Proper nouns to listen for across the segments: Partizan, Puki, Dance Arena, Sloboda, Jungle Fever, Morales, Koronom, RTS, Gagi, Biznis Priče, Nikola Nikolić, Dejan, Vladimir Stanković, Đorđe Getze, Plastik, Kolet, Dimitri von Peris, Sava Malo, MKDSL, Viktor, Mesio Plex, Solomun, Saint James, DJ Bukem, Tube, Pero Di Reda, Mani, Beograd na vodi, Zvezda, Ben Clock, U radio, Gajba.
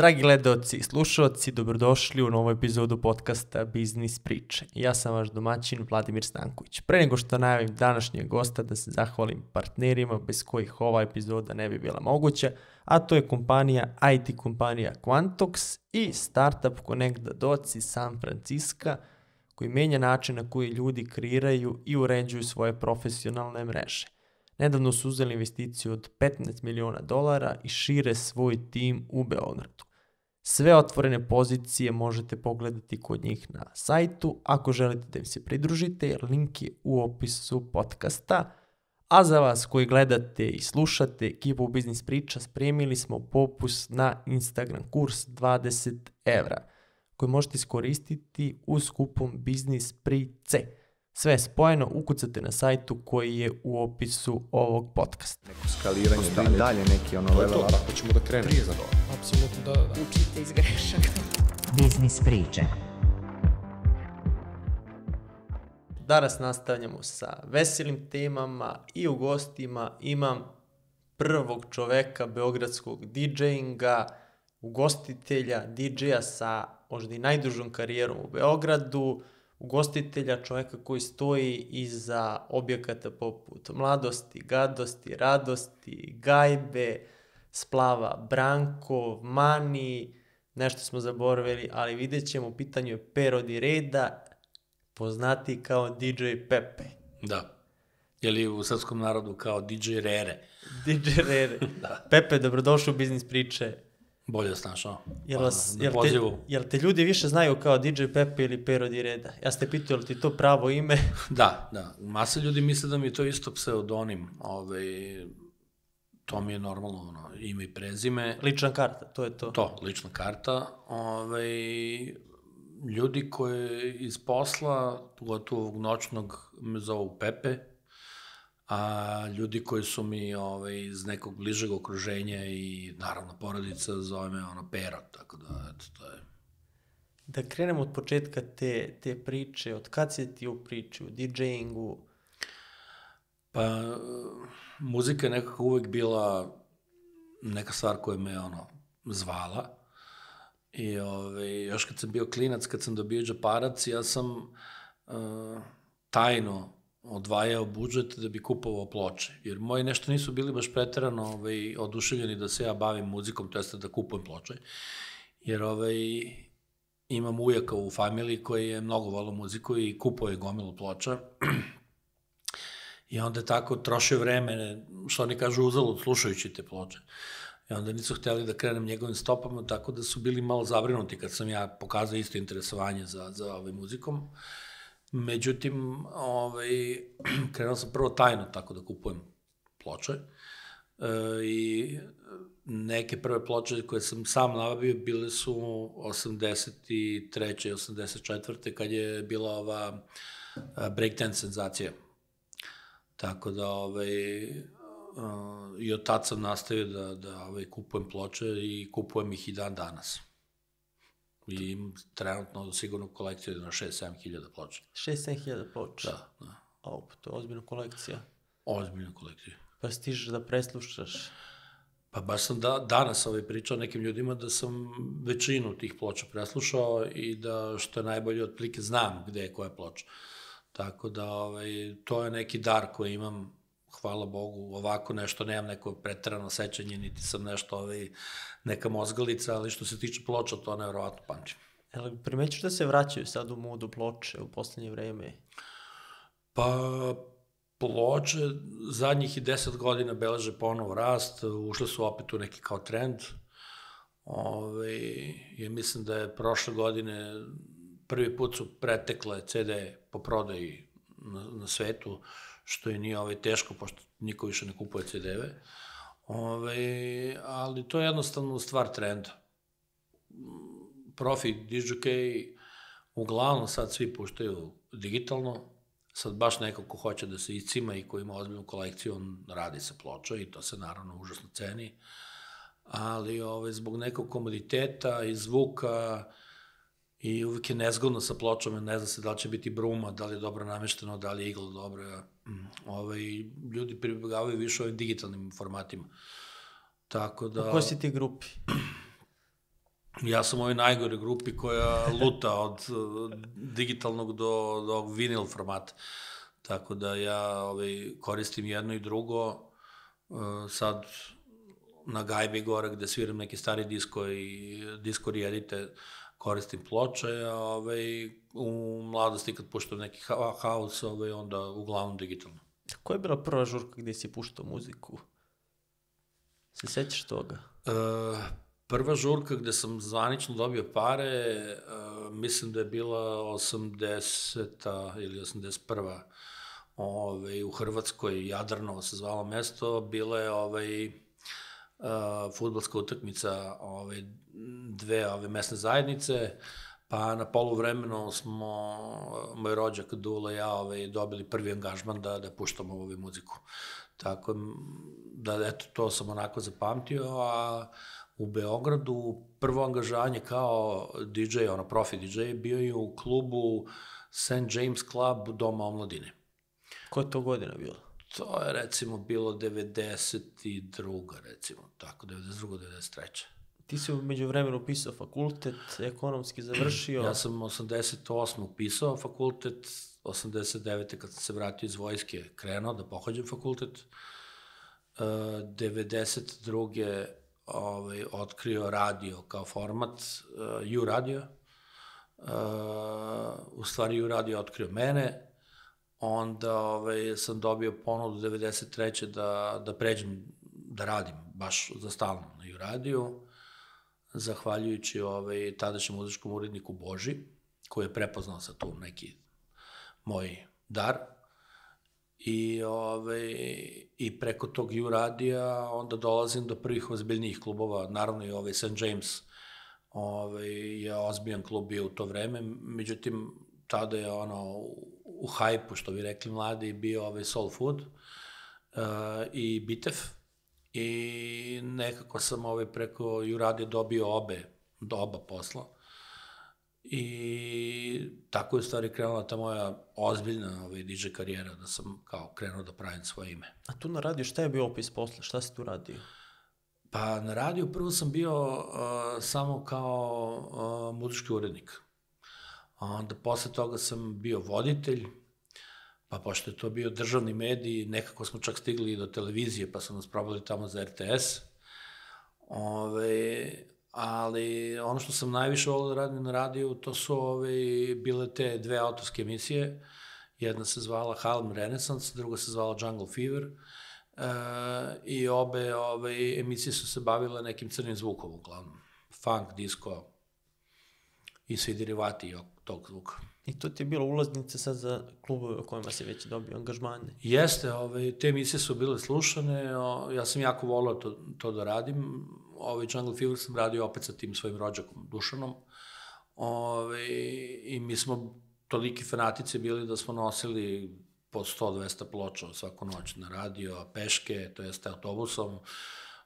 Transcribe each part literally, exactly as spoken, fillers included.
Dragi gledaoci i slušaoci, dobrodošli u novu epizodu podcasta Biznis Priče. Ja sam vaš domaćin Vladimir Stanković. Pre nego što najavim današnjeg gosta, da se zahvalim partnerima bez kojih ova epizoda ne bi bila moguća, a to je kompanija, I T kompanija Quantox i startup Connect The Dots iz San Franciska, koji menja način na koji ljudi kreiraju i uređuju svoje profesionalne mreže. Nedavno su uzeli investiciju od petnaest miliona dolara i šire svoj tim u Beogradu. Sve otvorene pozicije možete pogledati kod njih na sajtu. Ako želite da im se pridružite, link je u opisu podcasta. A za vas koji gledate i slušate, ekipu Biznis Priča spremili smo popust na Instagram kurs dvadeset evra, koji možete iskoristiti uz kupon Biznis Priče. Sve spojeno ukucate na sajtu koji je u opisu ovog podcasta. Neko skaliranje, dalje neki ono level up. Ako ćemo da krenemo. Apsolutno, da, da, da. Učite iz grešaka. Biznis priče. Danas nastavljamo sa veselim temama i u gostima imam prvog čoveka beogradskog DJinga, ugostitelja, DJa sa možda i najdužom karijerom u Beogradu, ugostitelja, čoveka koji stoji iza objekata poput Mladosti, Gadosti, Radosti, Gajbe, Splava, Brankov, Mani, nešto smo zaboravili, ali vidjet ćemo, u pitanju je Pero Di Reda, poznati kao D J Pepe. Da, ili u srpskom narodu kao D J Rere. D J Rere. Da. Pepe, dobrodošao u Biznis priče. Bolje snašao. Jel, vas, jel, te, jel te ljudi više znaju kao D J Pepe ili Pero Di Reda? Ja ste pitao, jel ti to pravo ime? Da, da. Masa ljudi misle da mi je to isto pseudonim. Ove, to mi je normalno ono, ime i prezime. Lična karta, to je to. To, lična karta. Ove, ljudi koji iz posla, pogotovo ovog noćnog, me zovu Pepe. A ljudi koji su mi ovaj, iz nekog bližeg okruženja i naravno porodica zove me ono Pero, tako da eto to je. Da krenemo od početka te, te priče, od kad si ti u priči, u DJingu? Pa muzika je nekako uvek bila neka stvar koja me ono zvala i ovaj, još kad sam bio klinac, kad sam dobio džeparac, ja sam uh, tajno odvajao budžet da bi kupovao ploče, jer moji nešto nisu bili baš preterano ovaj, oduševljeni da se ja bavim muzikom, to jeste da kupujem ploče, jer ovaj, imam ujaka u familiji koji je mnogo volao muziku i kupao je gomilu ploča i onda je tako trošio vreme, što oni kažu uzalud, slušajući te ploče. I onda nisu hteli da krenem njegovim stopama, tako da su bili malo zabrinuti kad sam ja pokazao isto interesovanje za, za ovaj, muzikom. Međutim, ovaj, krenuo sam prvo tajno tako da kupujem ploče e, i neke prve ploče koje sam sam nabavio bile su osamdeset treće i osamdeset četvrte kad je bila ova breakdance senzacija. Tako da ovaj, i od tad sam nastavio da, da ovaj, kupujem ploče i kupujem ih i dan danas. I im trenutno sigurno kolekciju na šest do sedam hiljada ploča. šest do sedam hiljada ploča? Da, da. O, to je ozbiljna kolekcija. Ozbiljna kolekcija. Pa stižeš da preslušaš? Pa baš sam da, danas ovaj pričao nekim ljudima da sam većinu tih ploča preslušao i da što je najbolje otprilike znam gde je koja ploča. Tako da ovaj, to je neki dar koji imam. Hvala Bogu, ovako nešto, nemam neko preterano sećanje, niti sam nešto, ovaj, neka mozgalica, ali što se tiče ploča, to nevjerovatno pamćim. Jel primećaš da se vraćaju sad u modu ploče u poslednje vreme? Pa, ploče zadnjih i deset godina beleže ponovo rast, ušle su opet u neki kao trend. Ove, ja mislim da je prošle godine prvi put su pretekle C D po prodaji na, na svetu, što i nije ovaj, teško, pošto niko više ne kupuje C D-ve. Ove, ali to je jednostavno stvar trenda. Profi, D J-i, uglavnom sad svi puštaju digitalno, sad baš neko ko hoće da se iscima i ko ima ozbiljnu kolekciju, on radi sa ploča i to se naravno užasno ceni, ali ove, zbog nekog komoditeta i zvuka, i uvijek je nezgodno sa pločama, ne zna se da li će biti bruma, da li je dobro namešteno, da li je igla dobra. Ovaj, ljudi pribegavaju više ovim digitalnim formatima. Tako da... U kojoj si ti grupi? Ja sam u ovoj najgore grupi koja luta od digitalnog do vinil formata. Tako da ja koristim jedno i drugo. Sad na Gajbi gore gde sviram neke stare disko i disko rijedite koristim ploče. U mladosti kad puštam neki house, onda uglavnom digitalno. Koja je bila prva žurka gde si puštao muziku? Se sećaš toga? Prva žurka gde sam zvanično dobio pare, mislim da je bila osamdeseta ili osamdeset prva u Hrvatskoj, Jadranovo se zvalo mesto, bila je fudbalska utakmica dve mesne zajednice, pa na poluvremenu smo, moj rođak Dula i ja, dobili prvi angažman da puštamo ovu muziku. Tako da, eto, to sam onako zapamtio, a u Beogradu prvo angažanje kao di džej, ono profi di džej, bio je u klubu Saint James Club Doma omladine. Koja je to godina bila? To je recimo bilo devedeset druga recimo, tako, devedeset druga, devedeset treća. Ti si među vremenu upisao fakultet, ekonomski završio? Ja sam osamdeset osme upisao fakultet, osamdeset devete kad sam se vratio iz vojske krenuo da pohađam fakultet, devedeset druge otkrio radio kao format, U radio. U stvari U radio je otkrio mene, onda sam dobio ponudu devedeset treće da pređem da radim, baš za stalno na U radiju, zahvaljujući tadašnjem muzičkom uredniku Boži, koji je prepoznao sa tu neki moj dar. I preko tog U radija onda dolazim do prvih ozbiljnijih klubova, naravno i ovaj Saint James je ozbiljan klub bio u to vreme, međutim tada je ono u hajpu, što bi rekli mladi, bio ovaj Soul Food i Bitef i nekako sam preko U radija dobio oba posla. I tako je u stvari krenula ta moja ozbiljna di džej karijera, da sam kao krenuo da pravim svoje ime. A tu na radiju šta je bio opis posla? Šta si tu radio? Pa na radiju prvo sam bio samo kao muzički urednik. Onda posle toga sam bio voditelj, pa pošto je to bio državni medij, nekako smo čak stigli do televizije, pa smo nas probali tamo za er te es. Ove... ali ono što sam najviše volio da radim na radiju, to su bile te dve autorske emisije. Jedna se zvala Harlem Renaissance, druga se zvala Jungle Fever i obe emisije su se bavile nekim crnim zvukom, uglavnom. Funk, disco i svi derivati tog zvuka. I to ti je bilo ulaznice sad za klubove o kojima si već dobio angažmane? Jeste, te emisije su bile slušane, ja sam jako volio to da radim. Jungle Fever sam radio opet sa tim svojim rođakom Dušanom i mi smo toliki fanatici bili da smo nosili po sto do dvesta ploča svaku noć na radio, peške, to jeste autobusom.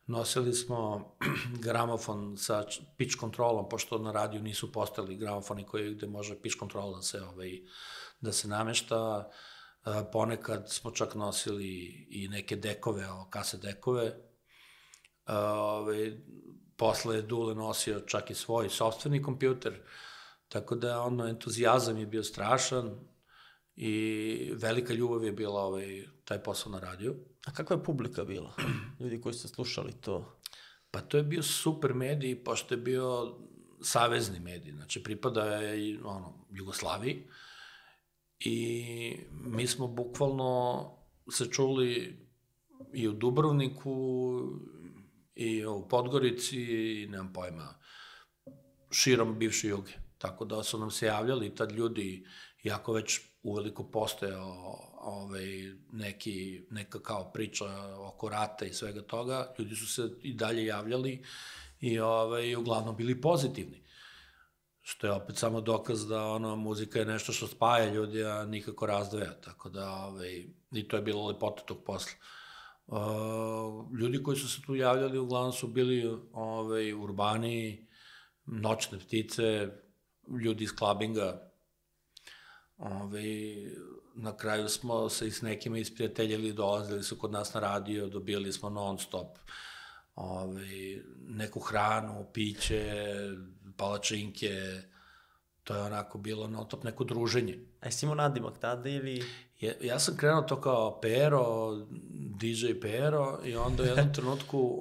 Nosili smo gramofon sa pitch kontrolom, pošto na radiju nisu postali gramofoni gde može pitch kontrol da se namešta. Ponekad smo čak nosili i neke dekove, kase dekove. Posle je Dule nosio čak i svoj sopstveni kompjuter, tako da ono entuzijazam je bio strašan i velika ljubav je bila taj posao na radiju. A kakva je publika bila? Ljudi koji su slušali to? Pa to je bio super medij, pošto je bio savezni medij, znači pripada je Jugoslaviji i mi smo bukvalno se čuli i u Dubrovniku i u Podgorici i nemam pojma, širom bivše Juge. Tako da su nam se javljali tad ljudi, iako već uveliko postojao neka kao priča oko rata i svega toga, ljudi su se i dalje javljali i uglavnom bili pozitivni. Što je opet samo dokaz da muzika je nešto što spaja ljudi, a nikako razdvaja. Tako da i to je bilo lepota tog posla. Ljudi koji su se tu javljali uglavnom su bili urbani, noćne ptice, ljudi iz klabinga. Na kraju smo se i s nekima isprijateljili, dolazili su kod nas na radio, dobijali smo non stop neku hranu, piće, palačinke, to je onako bilo na otop neko druženje. A jesi imao nadimak tada ili... Ja sam krenuo to kao Pero, di džej Pero, i onda u jednom trenutku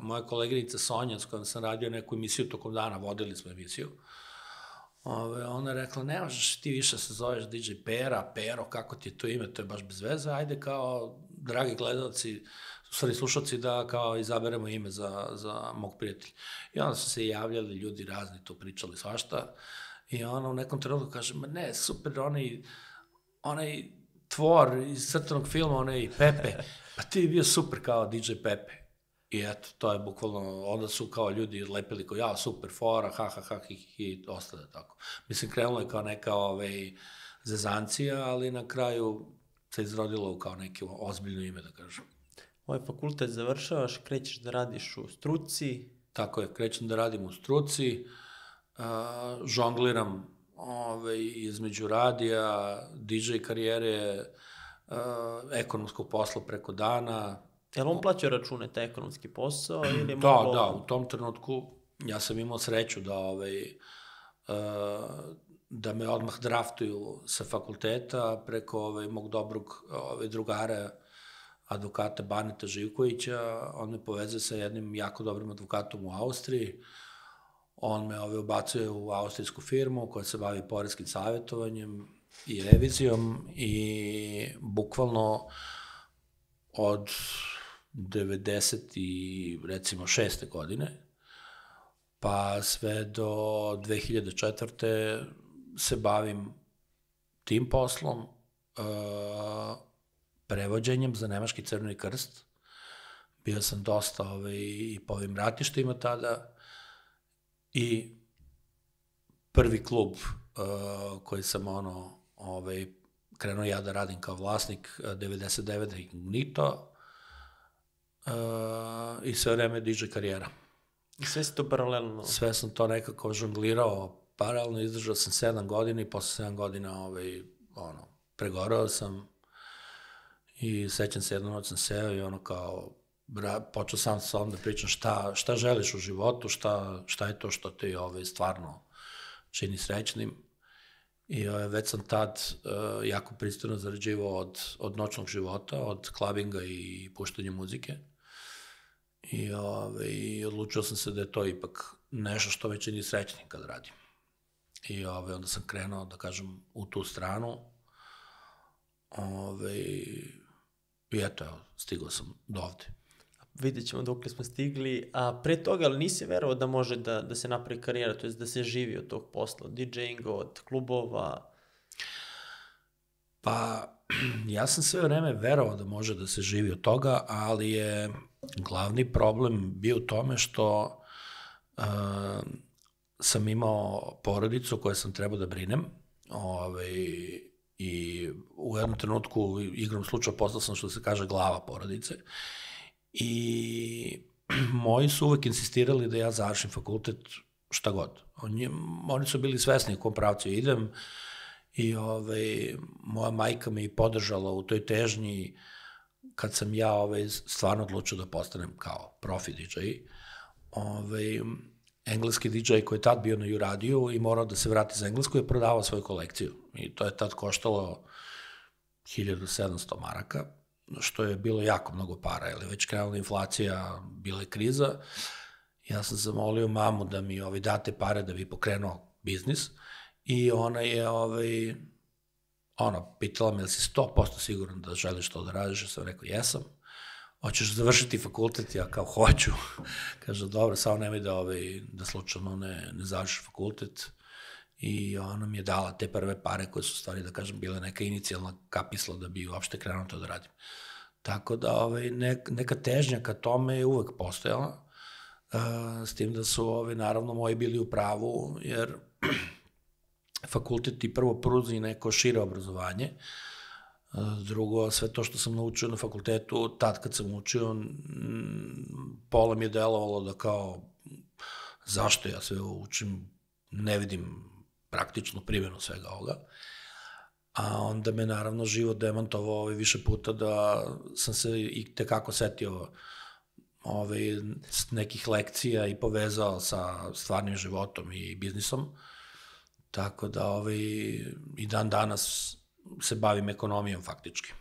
moja koleginica Sonja, s kojom sam radio neku emisiju tokom dana, vodili smo emisiju, ona je rekla, ne možeš ti više se zoveš di džej Pera, Pero, kako ti je to ime, to je baš bez veze, ajde kao dragi gledalci, stvari slušalci, da kao izaberemo ime za mog prijatelja. I onda su se javljali ljudi razni, to pričali svašta, i ona u nekom trenutku kaže, ma ne, super, oni... onaj tvor iz crtanog filma, onaj Pepe, pa ti je bio super kao di džej Pepe. I eto, to je bukvalno, onda su kao ljudi lepili kao, ja, super, fora, ha, ha, ha, hi, hi, hi, ostale tako. Mislim, krenulo je kao neka zezancija, ali na kraju se izrodilo kao neke ozbiljno ime, da kažem. Ovaj fakultet završavaš, krećeš da radiš u struci. Tako je, krećem da radim u struci, žongliram između radija, di džej karijere, ekonomskog posla preko dana. Je li on plaćao račune, taj ekonomski posao? Da, da, u tom trenutku ja sam imao sreću da me odmah draftuju sa fakulteta preko mog dobrog drugara, advokata Baneta Živkovića. On me poveze sa jednim jako dobrim advokatom u Austriji. On me ubacuje u austrijsku firmu koja se bavi poreskim savjetovanjem i revizijom, i bukvalno od devedeset i recimo šeste godine pa sve do dve hiljade četvrte se bavim tim poslom, prevođenjem za Nemački Crveni krst. Bio sam dosta i po ovim ratištima tada. I prvi klub koji sam krenuo ja da radim kao vlasnik, devedeset devete Incognito, i sve vreme di džej karijera. I sve si to paralelno? Sve sam to nekako žonglirao paralelno, izdržao sam sedam godina i posle sedam godina pregorao sam, i sećam se jednu noć sam seo i ono kao... počeo sam sa ovom da pričam šta želiš u životu, šta je to što te stvarno čini srećnim. I već sam tad jako pristojno zarađivao od noćnog života, od klubinga i puštanja muzike. I odlučio sam se da je to ipak nešto što me čini srećnim kad radim. I onda sam krenuo, da kažem, u tu stranu. I eto, stigao sam do ovde. Vidjet ćemo dok li smo stigli, a pre toga, ali nisi verovao da može da se napravi karijera, to je da se živi od tog posla, od di džejinga, od klubova? Pa, ja sam sve vreme verovao da može da se živi od toga, ali je glavni problem bio u tome što sam imao porodicu koju sam trebao da brinem, i u jednom trenutku igrom slučaja postao sam, što se kaže, glava porodice. I moji su uvek insistirali da ja završim fakultet šta god. Oni su bili svesni u kom pravcu idem, i moja majka me i podržala u toj težnji kad sam ja stvarno odlučio da postanem kao profi di džej. Engleski di džej koji je tad bio na U radiju i morao da se vrati za Englesku je prodavao svoju kolekciju. I to je tad koštalo hiljadu sedamsto maraka, što je bilo jako mnogo para, jer je već krenula inflacija, bila je kriza. Ja sam zamolio mamu da mi date pare da bi pokrenuo biznis, i ona je pitala me, jel si sto posto siguran da želiš to da radiš? Ja sam rekao, jesam. Hoćeš završiti fakultet? Ja kao, hoću. Kaže, dobro, samo nemoj da slučajno ne završiš fakultet. I ona mi je dala te prve pare koje su stvari, da kažem, bile neka inicijalna kapisla da bi uopšte krenuo to da radim. Tako da neka težnja ka tome je uvek postojala, s tim da su naravno moji bili u pravu, jer fakultet ti prvo pruži neko šire obrazovanje, drugo, sve to što sam naučio na fakultetu, tad kad sam učio, pola mi je delovalo da kao, zašto ja sve učim, ne vidim praktičnu primjenu svega ovoga. A onda me naravno život demantovao više puta da sam se i tekako setio nekih lekcija i povezao sa stvarnim životom i biznisom. Tako da i dan danas se bavim ekonomijom faktički.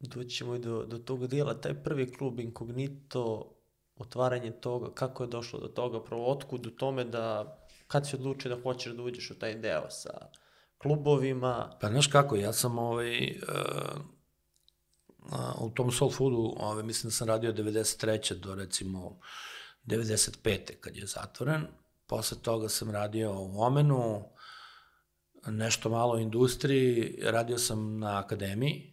Doćemo i do tog dijela. Taj prvi klub Incognito, otvaranje toga, kako je došlo do toga, prvo otkud u tome da, kad si odlučio da hoćeš da uđeš u taj deo sa klubovima? Pa znaš kako, ja sam u tom Soul Foodu, mislim da sam radio od devedeset treće do recimo devedeset pete kad je zatvoren. Posle toga sam radio u Omenu, nešto malo u industriji, radio sam na akademiji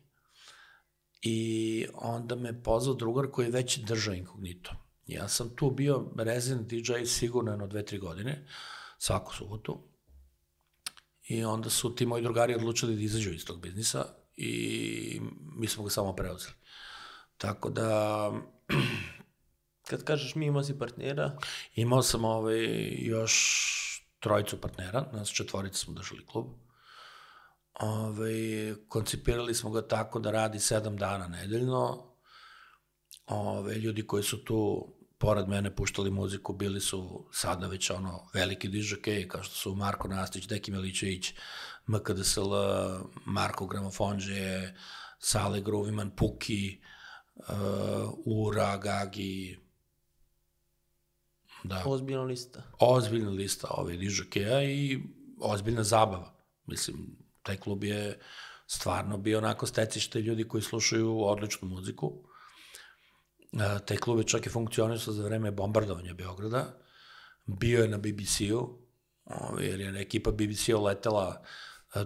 i onda me pozvao drugar koji je već držao Incognito. Ja sam tu bio resident di džej sigurno jedno dve, tri godine, svaku subotu. I onda su ti moji drugari odlučili da izađu iz tog biznisa i mi smo ga samo preuzeli. Tako da... Kad kažeš mi, imao si partnera? Imao sam još trojicu partnera, nas četvorica smo držali klub. Koncipirali smo ga tako da radi sedam dana nedeljno. Ljudi koji su tu pored mene puštali muziku bili su sada već veliki dižokeji kao što su Marko Nastić, Deki Meličević, em ka de es el, Marko Gramofonđe, Sale Gruviman, Puki, Ura, Gagi. Ozbiljna lista. Ozbiljna lista ove dižokeja i ozbiljna zabava. Mislim, taj klub je stvarno bio onako stecište ljudi koji slušaju odličnu muziku. Taj klub je čak i funkcionisao za vreme bombardovanja Beograda. Bio je na be be ceu, jer je ekipa be be cea letela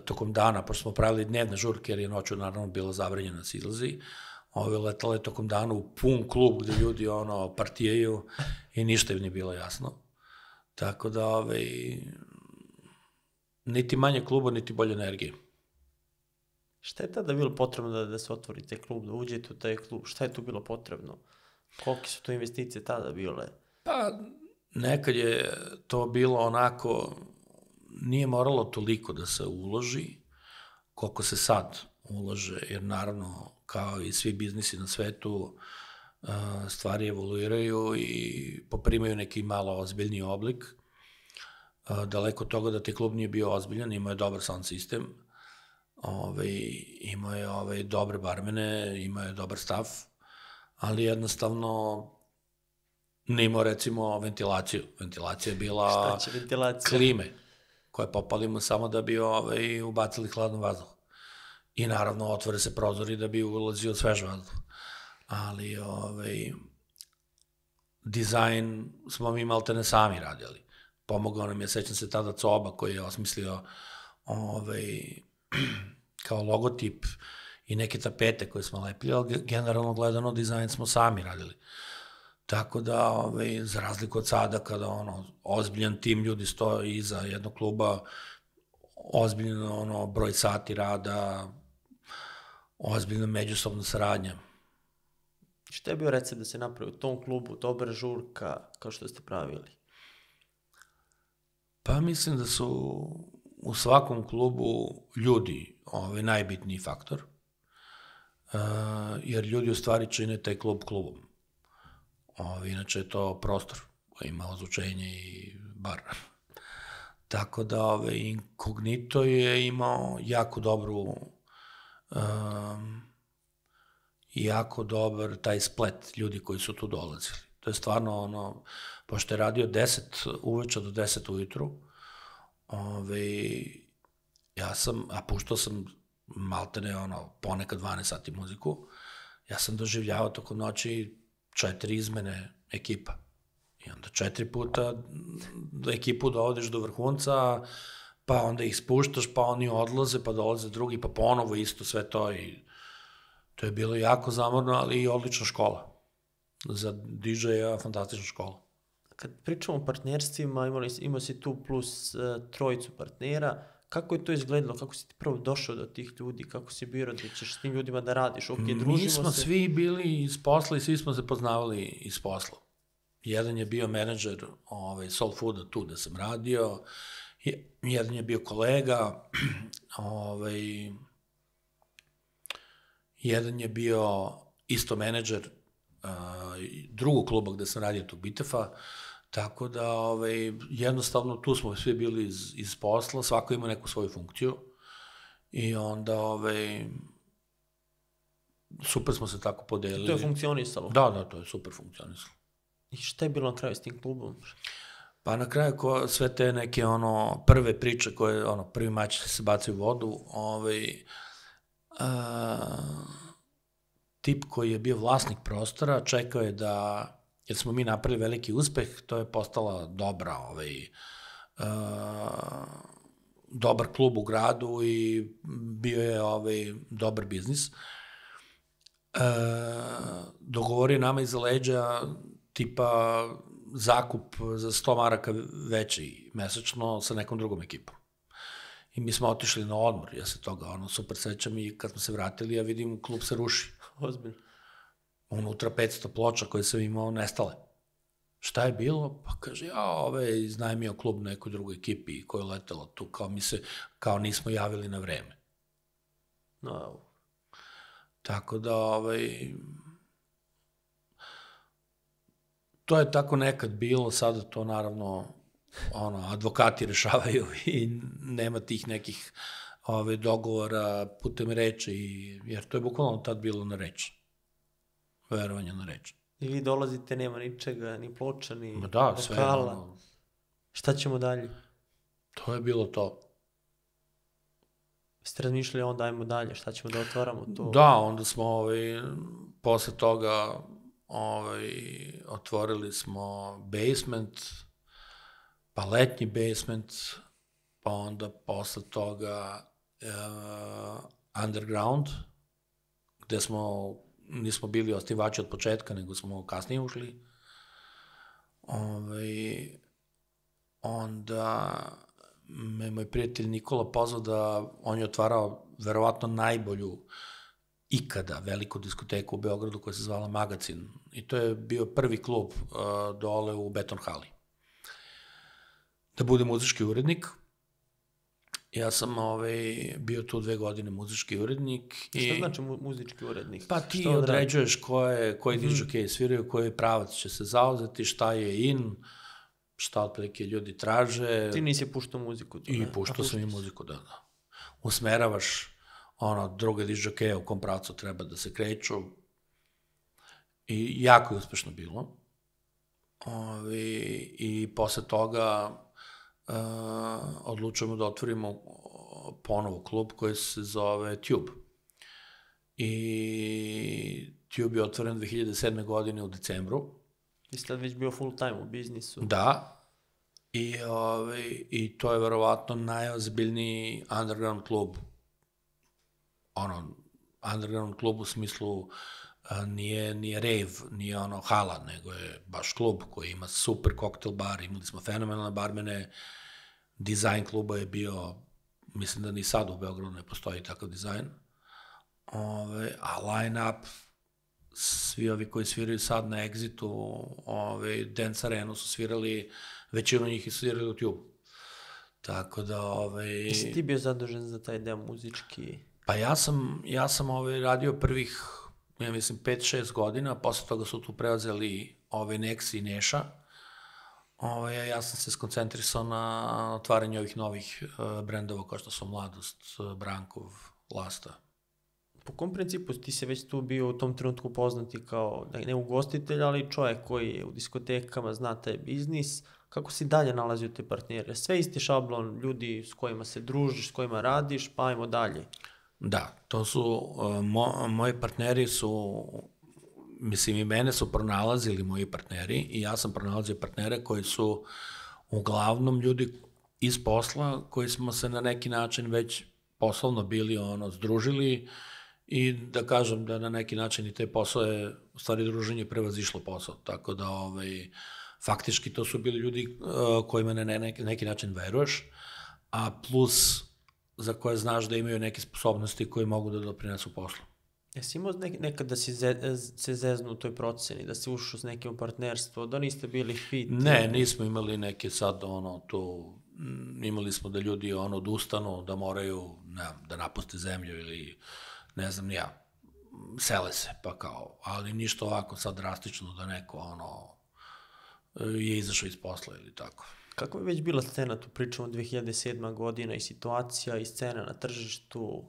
tokom dana, pošto smo pravili dnevne žurke, jer je noću naravno bilo zabranjeno da se izlazi. Letela je tokom dana u pun klub gde ljudi partijaju i ništa im nije bilo jasno. Tako da... Niti manje kluba, niti bolje energije. Šta je tada bilo potrebno da se otvori taj klub, da uđete u taj klub? Šta je tu bilo potrebno? Koliki su tu investicije tada bile? Pa, nekad je to bilo onako, nije moralo toliko da se uloži, koliko se sad ulože, jer naravno, kao i svi biznisi na svetu, stvari evoluiraju i poprimaju neki malo ozbiljniji oblik. Daleko od toga da ti klub nije bio ozbiljan, imao je dobar sound sistem, imao je dobre barmene, imao je dobar stav, ali jednostavno ne imao recimo ventilaciju. Ventilacija je bila klime koje popalimo samo da bi ubacili hladnu vazduh. I naravno otvore se prozori da bi ulazio svež vazduh. Ali dizajn smo mi malte ne sami radili. Pomogao nam je, sećam se tada Coba koji je osmislio kao logotip i neke tapete koje smo lepili, ali generalno gledano dizajn smo sami radili. Tako da, za razliku od sada, kada ozbiljan tim ljudi stoji iza jednog kluba, ozbiljno broj sati rada, ozbiljna međusobna saradnja. Šta je bio recept da se napravi u tom klubu, dobra žurka, kao što ste pravili? Pa mislim da su u svakom klubu ljudi najbitniji faktor, jer ljudi u stvari čine taj klub klubom. Inače je to prostor koji ima ozvučenje i bar. Tako da Incognito je imao jako dobru, jako dobar taj splet ljudi koji su tu dolazili. To je stvarno ono, pošto je radio deset uveče do deset ujutru, ja sam, a puštao sam maltene ponekad dvanaest sati muziku, ja sam doživljavao tokom noći četiri izmene ekipa. I onda četiri puta ekipu dovodiš do vrhunca, pa onda ih spuštaš, pa oni odlaze, pa dolaze drugi, pa ponovo isto sve to. To je bilo jako zamorno, ali i odlična škola. Za di džeja fantastična škola. Kad pričamo o partnerstvima, imao si tu plus trojicu partnera. Kako je to izgledalo? Kako si ti prvo došao do tih ljudi? Kako si birao da ćeš s tim ljudima da radiš? Mi smo svi bili iz posla i svi smo se poznavali iz posla. Jedan je bio menadžer Soul Fooda tu da sam radio. Jedan je bio kolega. Jedan je bio isto menadžer drugog kluba gde sam radio, tog Bitefa, tako da jednostavno tu smo svi bili iz posla, svako ima neku svoju funkciju i onda super smo se tako podelili. To je funkcionisalo? Da, da, to je super funkcionisalo. I šta je bilo na kraju s tim klubom? Pa na kraju sve te neke prve priče koje prvi mač se baci u vodu, tip koji je bio vlasnik prostora čekao je da, jer smo mi napravili veliki uspeh, to je postala dobra, dobar klub u gradu i bio je dobar biznis. Dogovorio nama iza leđa tipa zakup za sto maraka veći mesečno sa nekom drugom ekipom. I mi smo otišli na odmor, ja se toga super sećam i kad smo se vratili, ja vidim klub se ruši. Ozbiljno. Unutra petsto ploča koje sam imao nestale. Šta je bilo? Pa kaže, ja ove, iznajmio klub nekoj drugoj ekipi koja je letela tu, kao mi se, kao nismo javili na vreme. No, tako da, ovaj... To je tako nekad bilo, sada to naravno advokati rešavaju i nema tih nekih dogovora putem reči, jer to je bukvalno tad bilo na reči, verovanje na reči. I vi dolazite, nema ničega, ni ploča, ni lokala. Šta ćemo dalje? To je bilo to. Ste razmišljali onda ajmo dalje, šta ćemo da otvaramo to? Da, onda smo posle toga... Otvorili smo basement, pa letnji basement, pa onda posle toga underground, gde smo, nismo bili osnivači od početka, nego smo kasnije ušli. Onda me moj prijatelj Nikola pozvao da on je otvarao verovatno najbolju ikada veliku diskoteku u Beogradu koja se zvala Magazin. I to je bio prvi klub dole u Beton hali. Da budem muzički urednik. Ja sam bio tu dve godine muzički urednik. Šta znači muzički urednik? Pa ti određuješ koji dižokej sviraju, koji pravac će se zauzeti, šta je in, šta otprilike ljudi traže. Ti nisi puštao muziku? I puštao sam i muziku, da, da. Usmeravaš ono, druge dižokeje u kom pravcu treba da se kreću. I jako je uspešno bilo. I posle toga odlučujemo da otvorimo ponovo klub koji se zove Tube. I Tube je otvoren dve hiljade sedme. godine u decembru. I sad već bio full time u biznisu. Da. I to je verovatno najozbiljniji underground klub. Ono, underground klub u smislu nije rave, nije ono hala, nego je baš klub koji ima super koktel bar, imali smo fenomenalne barmene, dizajn kluba je bio, mislim da ni sad u Beogradu ne postoji takav dizajn, a line-up, svi ovi koji sviraju sad na Exitu, Dance Arenu su svirali, većinu njih je svirali u Tube. Tako da... Jesi ti bio zadužen za taj deo muzički? Pa ja sam radio prvih, ja mislim, pet šest godina, posle toga su tu preuzeli Neksi i Neša. Ja sam se skoncentrisao na otvaranje ovih novih brendova, kao što su Mladost, Brankov, Lasta. Po kom principu ti se već tu bio u tom trenutku poznati kao, ne ugostitelj, ali čovjek koji je u diskotekama, zna taj biznis, kako si dalje nalazio te partnere? Sve isti šablon, ljudi s kojima se družiš, s kojima radiš, pa ajmo dalje. Da, to su, moji partneri su, mislim i mene su pronalazili moji partneri i ja sam pronalazio partnere koji su uglavnom ljudi iz posla koji smo se na neki način već poslovno bili ono združili i da kažem da na neki način i te posao je, u stvari druženje prevazišlo posao, tako da ovaj, faktički to su bili ljudi kojima na neki način veruješ, a plus za koje znaš da imaju neke sposobnosti koje mogu da doprinesu poslu. Jesi imao nekad da si se zeznu u toj proceni, da si ušao s nekim partnerstvo, da niste bili fit? Ne, nismo imali neke sad ono to, imali smo da ljudi ono odustanu, da moraju da napuste zemlju ili ne znam ni ja. sele se, pa kao, ali ništa ovako sad drastično da neko, ono, je izašao iz posla ili tako. Kako je već bila scena, tu pričamo dve hiljade sedme. godina i situacija i scena na tržištu,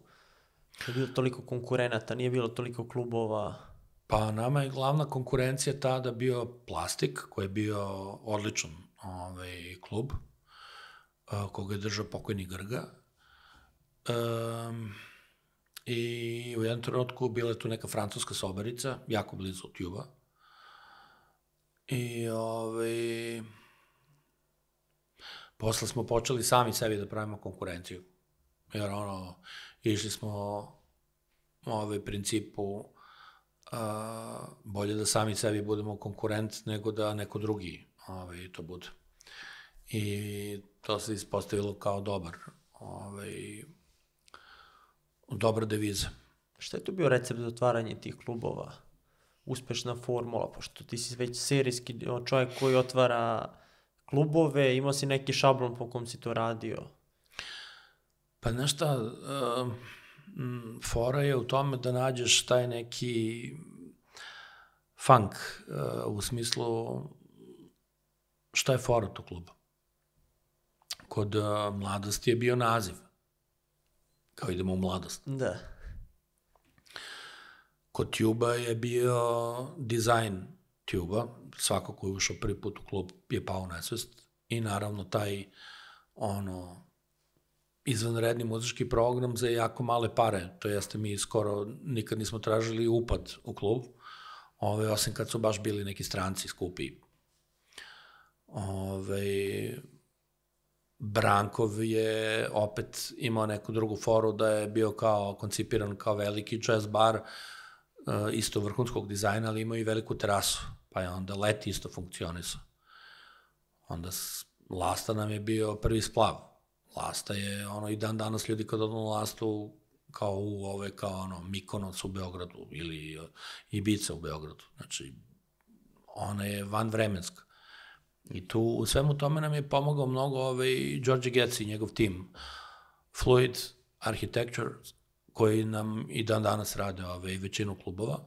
je bilo toliko konkurenata, nije bilo toliko klubova? Pa nama je glavna konkurencija tada bio Plastik, koji je bio odličan klub, koga je držao pokojni Grga. I u jednom trenutku bila je tu neka francuska sobarica, jako blizu Tube-a. I posle smo počeli sami sebi da pravimo konkurenciju. Jer ono, išli smo u principu bolje da sami sebi budemo konkurent nego da neko drugi to bude. I to se ispostavilo kao dobar dobra deviza. Šta je tu bio recept za otvaranje tih klubova? Uspešna formula, pošto ti si već serijski čovjek koji otvara klubove, imao si neki šablon po kom si to radio? Pa znaš šta, fora je u tome da nađeš taj neki funk, u smislu šta je fora tog kluba. Kod Mladosti je bio naziv, kao idemo u Mladost. Da. Kod Tube-a je bio dizajn Tube-a, svako ko je ušao prvi put u klub je pao u nesvest, i naravno taj ono izvanredni muzički program za jako male pare, to jeste mi skoro nikad nismo tražili upad u klub, osim kad su baš bili neki stranci skupi. Brankov je opet imao neku drugu foru da je bio kao koncipiran kao veliki jazz bar, isto vrhunskog dizajna, ali imao i veliku terasu, pa je onda Let isto funkcionisao. Onda Lasta nam je bio prvi splav. Lasta je, ono, i dan danas ljudi kad odnu Lastu kao u ove, kao ono, Mikonac u Beogradu ili Ibica u Beogradu. Znači, ona je vanvremenska. I tu, u svemu tome nam je pomogao mnogo ovaj Đorđe Getze i njegov tim. Fluid Architecture, koji nam i dan danas rade ovaj većinu klubova.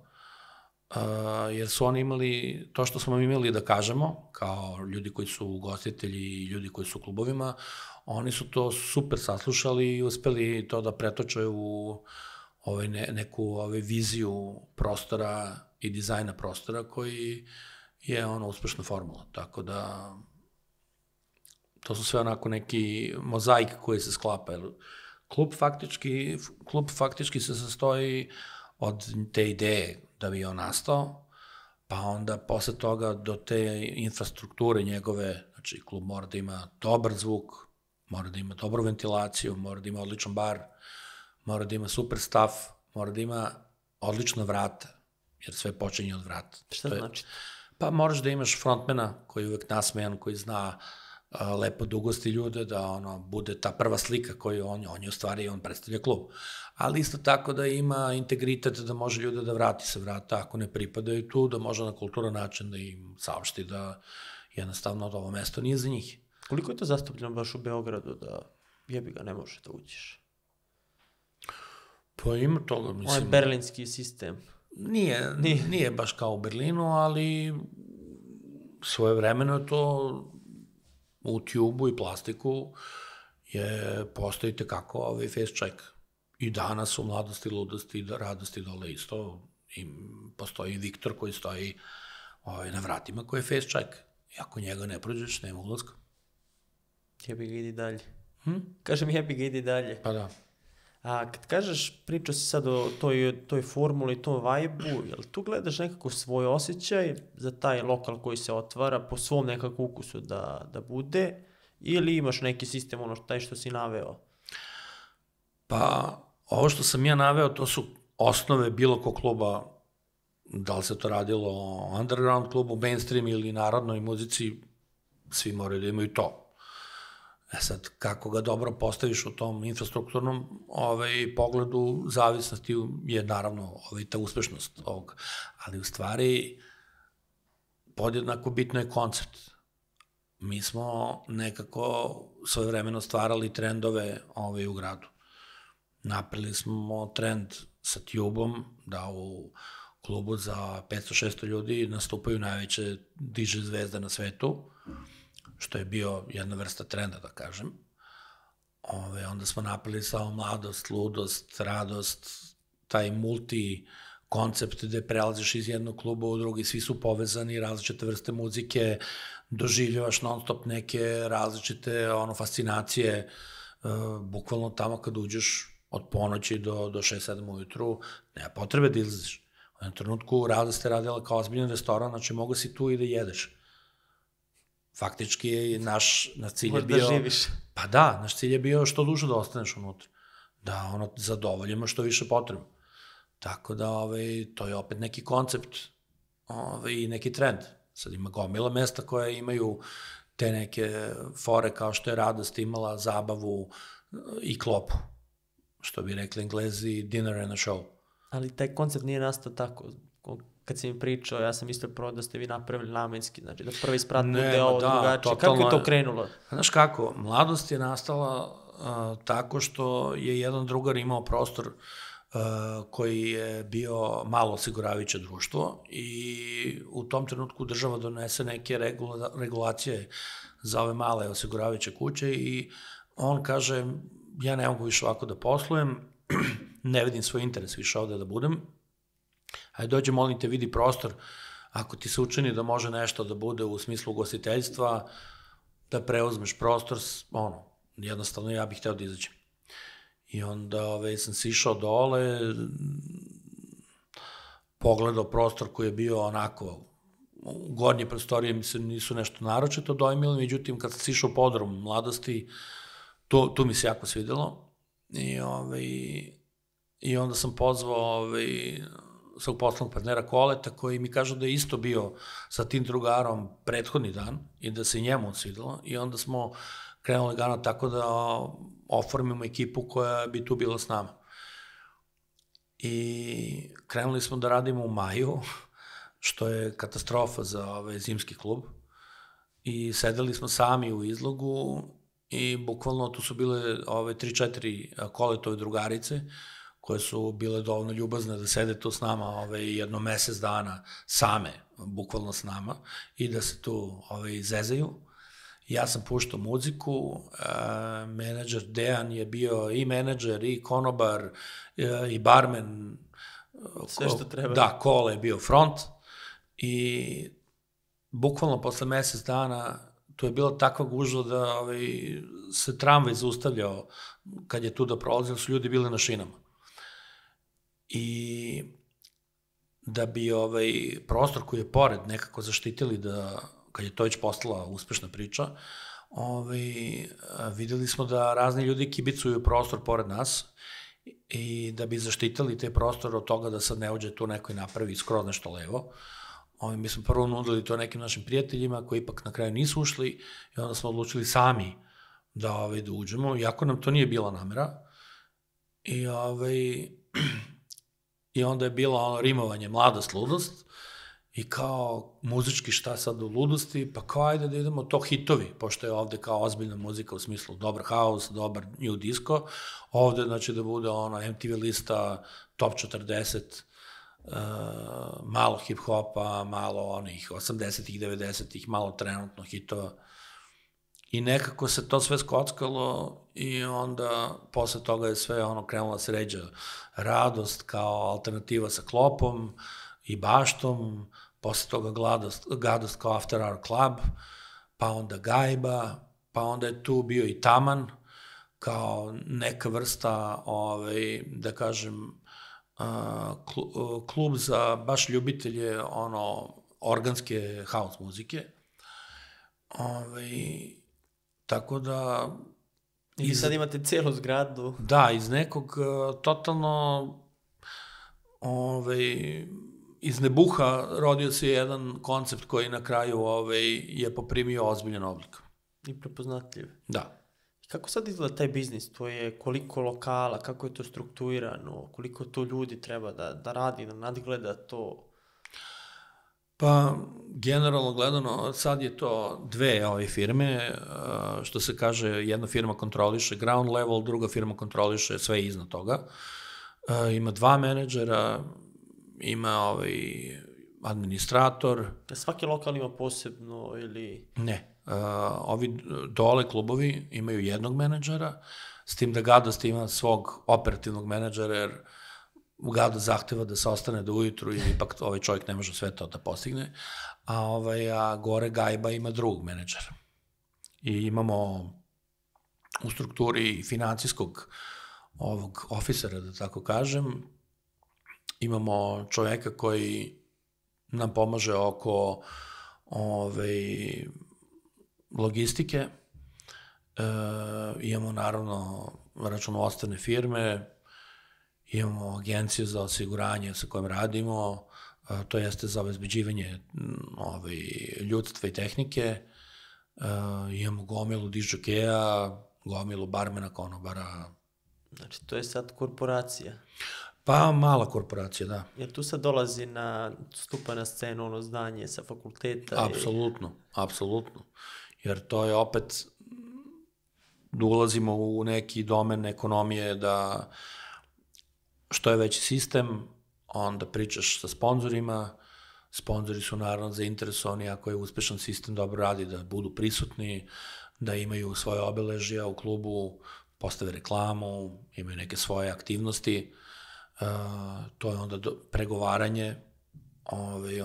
Jer su oni imali, to što smo imali da kažemo, kao ljudi koji su ugostitelji i ljudi koji su u klubovima, oni su to super saslušali i uspeli to da pretoče u neku viziju prostora i dizajna prostora koji je ono uspešna formula. Tako da, to su sve onako neki mozaik koji se sklapa. Klub faktički se sastoji od te ideje da bi je on nastao, pa onda posle toga do te infrastrukture njegove, znači klub mora da ima dobar zvuk, mora da ima dobru ventilaciju, mora da ima odličan bar, mora da ima super staff, mora da ima odlična vrata, jer sve počinje od vrata. Šta znači? Pa moraš da imaš frontmana koji je uvek nasmejan, koji zna lepo da ugosti ljude, da bude ta prva slika koju on je u stvari, on predstavlja klub. Ali isto tako da ima integritet, da može ljude da vrati sa vrata ako ne pripadaju tu, da može na kulturan način da im saopšti da jednostavno ovo mesto nije za njih. Koliko je to zastupljeno baš u Beogradu da jebi ga ne može da uđeš? Pa ima toga, mislim. On je berlinski sistem. Nije baš kao u Berlinu, ali svoje vremeno je to u Tube-u i Plastiku je postoji tekako ovaj face check. I danas u Mladosti, Ludosti, Radosti dole isto. Postoji Viktor koji stoji na vratima koji je face check. I ako njega ne prođeš, nema ulazka. Jebi ga, idi dalje. Kažem, jebi ga, idi dalje. Pa da. A kad kažeš, pričao si sad o toj formuli, tom vibe-u, je li tu gledaš nekako svoj osjećaj za taj lokal koji se otvara po svom nekakvu ukusu da bude, ili imaš neki sistem, ono taj što si naveo? Pa, ovo što sam ja naveo, to su osnove bilo ko kluba, da li se to radilo o underground klubu, mainstream ili narodnoj muzici, svi moraju da imaju to. E sad, kako ga dobro postaviš u tom infrastrukturnom pogledu, zavisnosti je naravno ta uspešnost ovog. Ali u stvari, podjednako bitno je koncept. Mi smo nekako svojevremeno stvarali trendove u gradu. Napravili smo trend sa Tube-om, da u klubu za petsto šesto ljudi nastupaju najveće D J zvezde na svetu, što je bio jedna vrsta trenda, da kažem. Onda smo napravili samo Mladost, Ludost, Radost, taj multi koncept gde prelaziš iz jednog kluba u drugi, svi su povezani, različite vrste muzike, doživljavaš non stop neke različite fascinacije, bukvalno tamo kad uđeš od ponoći do šest sedam ujutru, nema potrebe da izlaziš. U jednom trenutku Radost je radila kao ozbiljan restoran, znači mogu si tu i da jedeš. Faktički je naš cilj je bio... Pa da, naš cilj je bio što duže da ostaneš unutra, da zadovoljimo što više potrebno. Tako da to je opet neki koncept i neki trend. Sad ima gomila mesta koje imaju te neke fore kao što je Radost imala zabavu i klopu. Što bi rekli Englezi, dinner and a show. Ali taj koncept nije nastao tako. Kad si mi pričao, ja sam isto prvo da ste vi napravili namenski, znači da prvi sprat bude ovo drugačije. Kako je to krenulo? Znaš kako, Mladost je nastala tako što je jedan drugar imao prostor koji je bio malo osiguravajuće društvo i u tom trenutku država donese neke regulacije za ove male osiguravajuće kuće i on kaže, ja ne mogu više ovako da poslujem, ne vidim svoj interes više ovde da budem, ajde dođe, molim te, vidi prostor, ako ti se učini da može nešto da bude u smislu ugostiteljstva, da preuzmeš prostor, ono, jednostavno ja bih hteo da izađem. I onda sam si išao dole, pogledao prostor koji je bio onako, gornje prostorije mi se nisu nešto naročito dojmili, međutim kad sam si išao podrum Mladosti, tu mi se jako svidjelo. I onda sam pozvao svog poslovnog partnera Koleta, koji mi kaže da je isto bio sa tim drugarom prethodni dan i da se i njemu svidjelo. I onda smo krenuli gano tako da oformimo ekipu koja bi tu bila s nama. I krenuli smo da radimo u maju, što je katastrofa za zimski klub. I sedeli smo sami u izlogu i bukvalno tu su bile tri četiri Koletove drugarice koje su bile dovoljno ljubazne da sede tu s nama jedno mesec dana same, bukvalno s nama, i da se tu zezaju. Ja sam puštao muziku, menadžer Dejan je bio i menadžer, i konobar, i barmen. Sve što treba. Da, Kole je bio front. I bukvalno posle mesec dana tu je bila takva gužva da se tramvaj zaustavljao kad je tu da prolazio, su ljudi bili na šinama. I da bi prostor koji je pored nekako zaštitili da... kad je to već postala uspešna priča, videli smo da razni ljudi kibicuju prostor pored nas i da bi zaštitili te prostore od toga da sad ne uđe tu neko i napravi skroz nešto levo. Mi smo prvo nudili to nekim našim prijateljima koji ipak na kraju nisu ušli i onda smo odlučili sami da uđemo, iako nam to nije bila namera. I onda je bilo rimovanje Mladost, Ludost, i kao muzički šta sad u Ludosti, pa kao ajde da idemo to hitovi, pošto je ovde kao ozbiljna muzika u smislu dobar house, dobar new disco, ovde znači da bude ono M T V lista, top četrdeset, malo hip-hopa, malo onih osamdesetih, devedesetih, malo trenutno hitova. I nekako se to sve skockalo i onda posle toga je sve ono krenula se ređa Radost kao alternativa sa klopom, i baštom, posle toga Gadost kao After Hour Club, pa onda Gajba, pa onda je tu bio i Taman, kao neka vrsta, da kažem, klub za baš ljubitelje organske house muzike. Tako da... I sad imate celu zgradu. Da, iz nekog totalno... Iz nebuha rodio se jedan koncept koji na kraju je poprimio ozbiljan oblik. I prepoznatljiv. Da. Kako sad izgleda taj biznis? To je koliko lokala, kako je to strukturirano, koliko to ljudi treba da radi, da nadgleda to? Pa, generalno gledano, sad je to dve ove firme, što se kaže, jedna firma kontroliše ground level, druga firma kontroliše sve iznad toga. ima dva menadžera, ima ovaj administrator. Svaki lokal ima posebno ili... Ne. Ovi dole klubovi imaju jednog menadžera, s tim da Gadost ima svog operativnog menadžera, jer Gadost zahteva da se ostane do ujutru i ipak ovaj čovjek ne može sve to da postigne. A gore Gajba ima drugog menadžera. I imamo u strukturi financijskog ovog ofisera, da tako kažem, imamo čovjeka koji nam pomaže oko logistike, imamo naravno računovodstvene firme, imamo agenciju za osiguranje sa kojom radimo, to jeste za obezbeđivanje ljudstva i tehnike, imamo gomilu dižokeja, gomilu barmena, konobara. Znači, to je sad korporacija? Pa, mala korporacija, da. Jer tu sad dolazi na, stupa na scenu ono znanje sa fakulteta? Apsolutno, apsolutno. Jer to je opet, ulazimo u neki domen ekonomije da što je veći sistem, onda pričaš sa sponzorima, sponzori su naravno zainteresovani ako je uspešan sistem dobro radi, da budu prisutni, da imaju svoje obeležja u klubu, postave reklamu, imaju neke svoje aktivnosti, to je onda pregovaranje,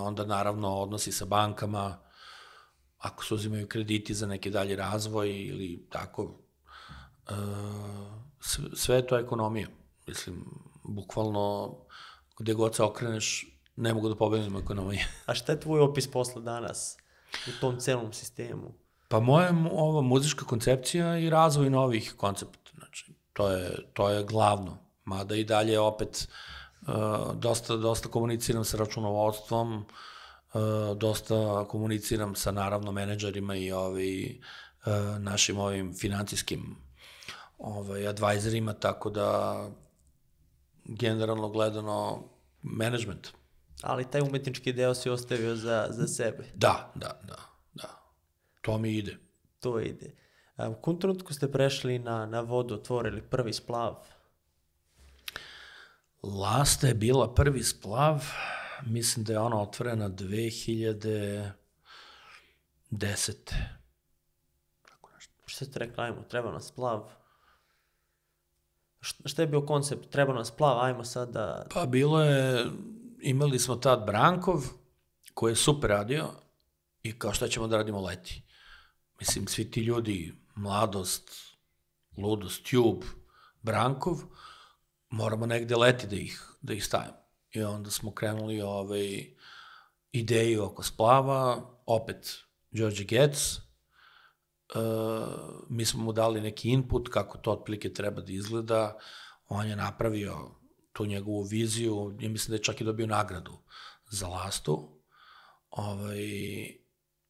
onda naravno odnosi sa bankama, ako se uzimaju krediti za neki dalji razvoj ili tako, sve je to ekonomija. Mislim, bukvalno gde god se okreneš, ne mogu da pobedim ekonomije. A šta je tvoj opis posla danas u tom celom sistemu? Pa moja ova muzička koncepcija i razvoj novih koncepta, znači, to je glavno, mada i dalje opet dosta komuniciram sa računovodstvom, dosta komuniciram sa naravno menadžerima i našim ovim financijskim advajzerima, tako da generalno gledano menadžment. Ali taj umetnički deo si ostavio za sebe? Da, da, da. To mi ide. To ide. U kom trenutku ste prešli na vodu, otvorili prvi splav? Lasta je bila prvi splav. Mislim da je ona otvorena dve hiljade desete. Šta ste rekli, ajmo, treba nam splav? Šta je bio koncept? Treba nam splav, ajmo sad da... Pa bilo je, imali smo tad Brankov, koji je super radio, i kao šta ćemo da radimo leti. Mislim, svi ti ljudi, Mladost, Ludost, Tube, Brankov, moramo negde leti da ih stavimo. I onda smo krenuli ideju oko splava, opet Đorđe Getze, mi smo mu dali neki input kako to otprilike treba da izgleda, on je napravio tu njegovu viziju, ja mislim da je čak i dobio nagradu za Lastu,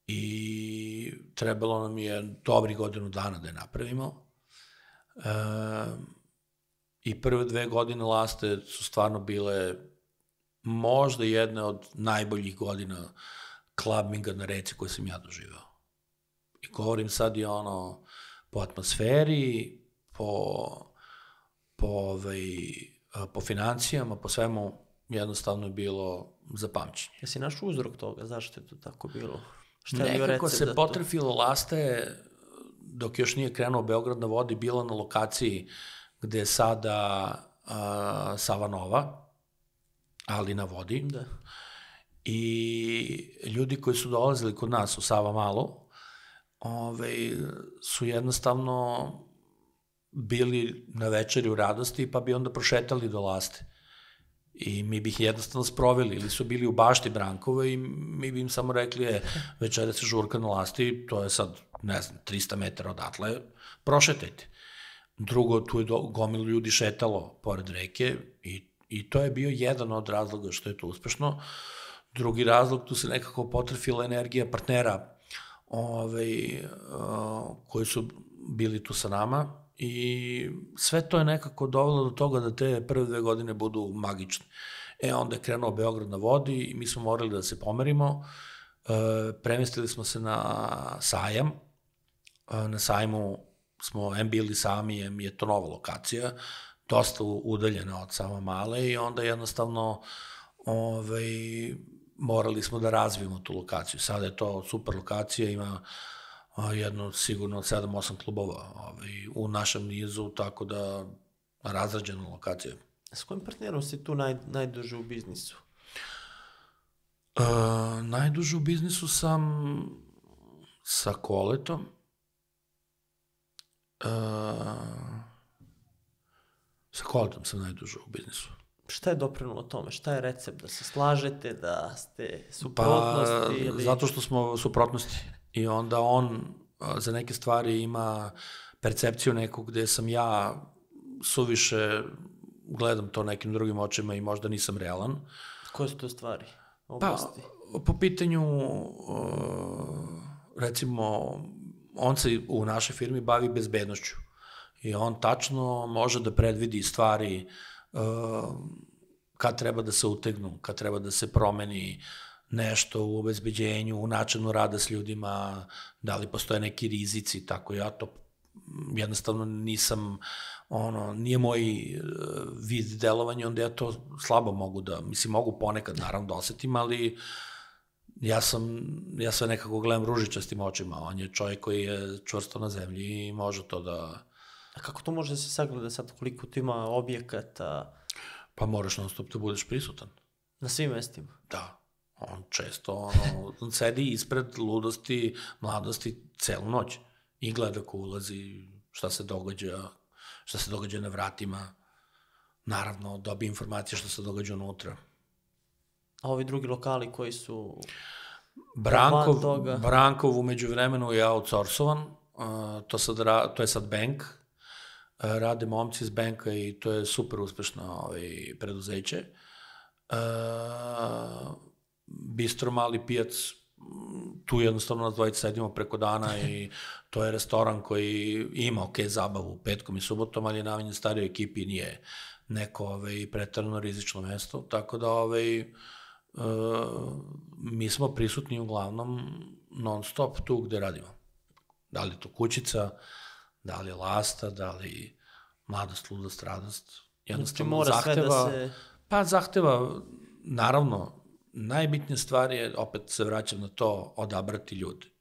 i trebalo nam je dobri godinu dana da je napravimo. I prve dve godine Laste su stvarno bile možda jedne od najboljih godina klubinga na Reci koje sam ja doživeo. I govorim sad i ono po atmosferi, po financijama, po svemu jednostavno je bilo zapamćenje. Jesi naš uzrok toga? Zašto je to tako bilo? Nekako se potrefilo. Lasta je, dok još nije krenuo Beograd na vodi, bila na lokaciji gde je sada Sava Nova, ali na vodi. I ljudi koji su dolazili kod nas u Sava Malo su jednostavno bili na večeri u Radosti, pa bi onda prošetali do Laste. I mi bi ih jednostavno sproveli, ili su bili u bašti Brankova i mi bi im samo rekli, e, večera se žurka na Lasti, to je sad, ne znam, trista metara odatle, prošetajte. Drugo, tu je gomilo ljudi šetalo pored reke i to je bio jedan od razloga što je to uspešno. Drugi razlog, tu se nekako potrefila energija partnera koji su bili tu sa nama. I sve to je nekako dovelo do toga da te prve dve godine budu magične. E, onda je krenuo Beograd na vodi i mi smo morali da se pomerimo. Premestili smo se na sajam. Na sajmu smo em bili sami, em je to nova lokacija. dosta udaljena od Savamale i onda jednostavno morali smo da razvijemo tu lokaciju. Sada je to super lokacija, ima jedno sigurno od sedam osam klubova u našem nizu, tako da razrađena lokacija. S kojim partnerom si tu najduže u biznisu? Najduže u biznisu sam sa Koletom, sa Koletom sam najduže u biznisu. Šta je doprinulo tome? Šta je recept? Da se slažete, da ste suprotnosti ili... Zato što smo suprotnosti i onda on za neke stvari ima percepciju nekog gde sam ja suviše gledam to nekim drugim očima i možda nisam realan. Koje su to stvari? Pa, po pitanju, recimo, on se u našoj firmi bavi bezbednošću i on tačno može da predvidi stvari kad treba da se utegnu, kad treba da se promeni nešto u obezbeđenju, u načinu rada s ljudima, da li postoje neki rizici, tako ja to jednostavno nisam, ono, nije moj vid delovanja, onda ja to slabo mogu da, mislim, mogu ponekad naravno da osetim, ali ja sam, ja sve nekako gledam ružičastim očima, on je čovjek koji je čvrsto na zemlji i može to da... A kako to može da se sagleda sad, koliko tu ima objekata? Pa moraš non stop da budeš prisutan. Na svim mestima? Da. On često sedi ispred Ludosti, Mladosti celu noć i gleda ko ulazi, šta se događa, šta se događa na vratima. Naravno, dobije informacije što se događa unutra. A ovi drugi lokali koji su... Brankov, umeđu vremenu, je outsourcovan. To je sad bank. Rade momci iz banka i to je super uspešno preduzeće. Bistro Mali pijac, tu jednostavno nas dvojica sedimo preko dana i to je restoran koji ima ok zabavu petkom i subotom, ali je namenjen starijoj ekipi, nije neko preterano rizično mesto, tako da mi smo prisutni uglavnom non stop tu gde radimo. Da li je to kućica, da li je Lasta, da li Mladost, Ludost, Radost. Jednostavno zahteva, pa zahteva, naravno, najbitnija stvar je, opet se vraćam na to, odabrati ljudi.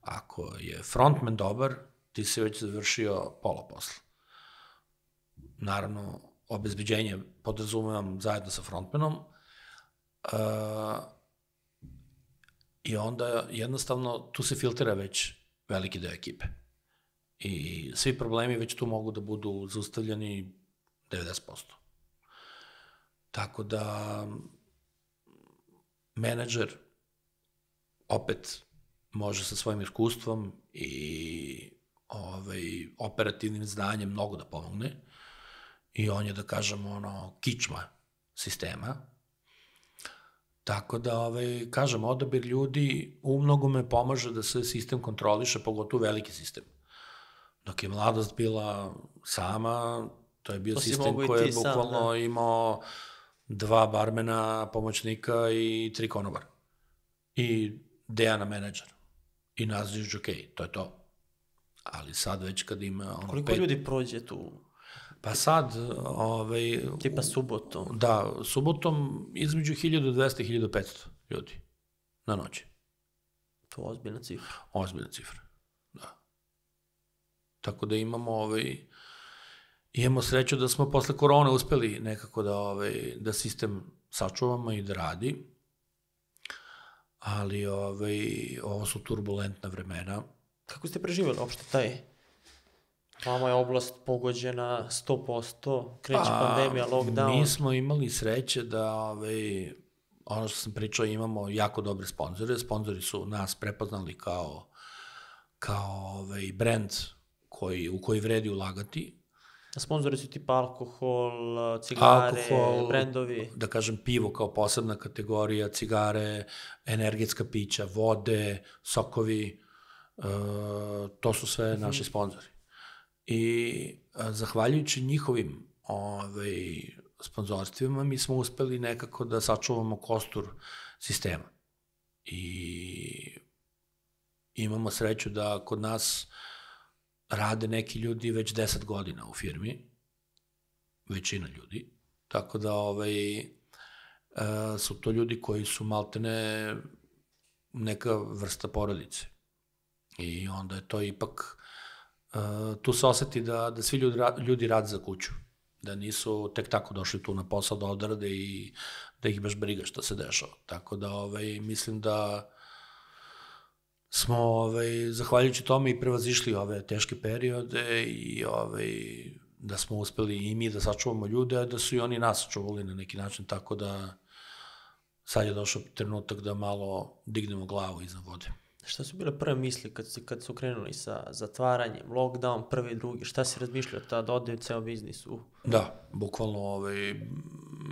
Ako je frontman dobar, ti si već završio pola posla. Naravno, obezbeđenje podrazumevam zajedno sa frontmanom i onda jednostavno tu se filtrira već veliki deo ekipe. I svi problemi već tu mogu da budu zaustavljeni devedeset posto. Tako da... menadžer opet može sa svojim iskustvom i operativnim znanjem mnogo da pomogne i on je, da kažem, ono, kičma sistema. Tako da, kažem, odabir ljudi u mnogome pomaže da se sistem kontroliše, pogotovo veliki sistem. Dok je Mladost bila sama, to je bio sistem koji je bukvalno imao dva barmena, pomoćnika i tri konobara. I Dejana menadžer. I naziv džokej, to je to. Ali sad već kad ima... Koliko ljudi prođe tu? Pa sad... Tipa subotom. Da, subotom između hiljadu dvesta i hiljadu petsto ljudi na noći. To je ozbiljna cifra. Ozbiljna cifra, da. Tako da imamo ovaj... Imamo sreću da smo posle korone uspeli nekako da sistem sačuvamo i da radi, ali ovo su turbulentna vremena. Kako ste preživjeli opšte taj? Vama je oblast pogođena sto posto, kreće pandemija, lockdown. Mi smo imali sreće da, ono što sam pričao, imamo jako dobre sponzore. Sponzori su nas prepoznali kao brend u koji vredi ulagati. Sponzori su tipa alkohol, cigare, brendovi? Da kažem, pivo kao posebna kategorija, cigare, energetska pića, vode, sokovi, to su sve naši sponzori. I zahvaljujući njihovim sponzorstvima mi smo uspeli nekako da sačuvamo kostur sistema. I imamo sreću da kod nas rade neki ljudi već deset godina u firmi većina ljudi, tako da su to ljudi koji su maltene neka vrsta porodice. I onda je to ipak, tu se oseti da svi ljudi rade za kuću, da nisu tek tako došli tu na posao da odrade i da ih baš briga što se dešava. Tako da mislim da smo, zahvaljujući tome, i prevazišli ove teške periode i da smo uspeli i mi da sačuvamo ljude, a da su i oni nas sačuvali na neki način, tako da sad je došao trenutak da malo dignemo glavu iznad vode. Šta su bile prve misli kad su krenuli sa zatvaranjem, lockdown, prvi i drugi? Šta si razmišljao tada, ode u ceo biznis? Da, bukvalno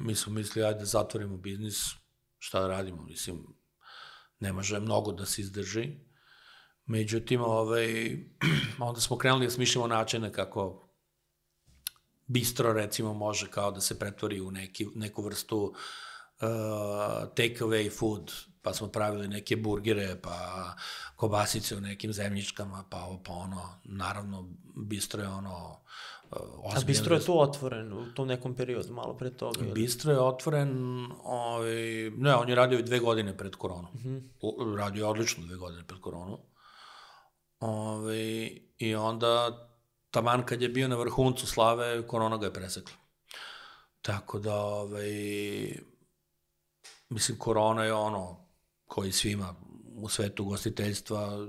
mi smo mislili, ajde zatvorimo biznis, šta da radimo, mislim, ne može mnogo da se izdrži. Međutim, onda smo krenuli da smišljamo načine kako bistro, recimo, može kao da se pretvori u neku vrstu take-away food, pa smo pravili neke burgere, pa kobasice u nekim zemljičkama, pa ovo, pa ono, naravno, bistro je ono... A bistro je tu otvoren u tom nekom periodu, malo pre toga? Bistro je otvoren, ne, on je radio i dve godine pred koronu. Radio je odlično dve godine pred koronu. I onda, taman kad je bio na vrhuncu slave, korona ga je presekla. Tako da, ovaj... Mislim, korona je ono koji svima u svetu ugostiteljstva,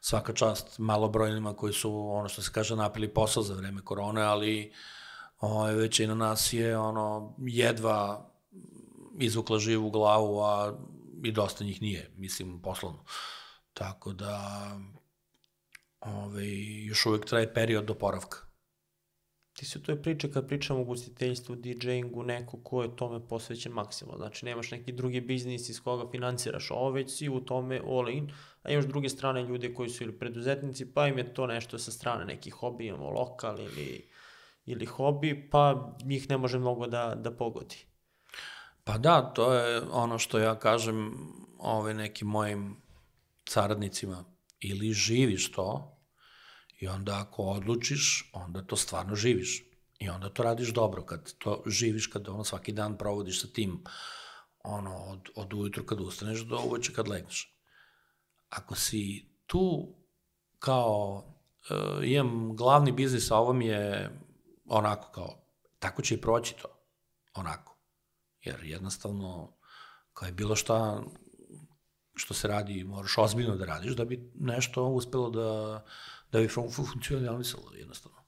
svaka čast malobrojnima koji su, ono što se kaže, napili posao za vreme korone, ali većina nas je ono jedva izvukla živu glavu, a i dosta njih nije, mislim, poslovno. Tako da još uvek traje period oporavka. Ti si u toj priči, kad pričamo o ugostiteljstvu, DJingu, neko ko je tome posvećen maksimalno. Znači, nemaš neki drugi biznis iz koga financiraš, ovo već si u tome all in, a imaš druge strane ljude koji su ili preduzetnici, pa im je to nešto sa strane, neki hobi, imamo lokal ili hobi, pa njih ne može mnogo da pogodi. Pa da, to je ono što ja kažem nekim mojim saradnicima, ili živiš to, i onda ako odlučiš, onda to stvarno živiš. I onda to radiš dobro, kad to živiš, kad svaki dan provodiš sa tim, od ujutru kad ustaneš do uveče kad legneš. Ako si tu kao, imam glavni biznis, a ovo mi je onako kao, tako će i proći to, onako. Jer jednostavno, kao je bilo šta što se radi, moraš ozbiljno da radiš, da bi nešto uspelo da... da bi funkcionalisalo jednostavno.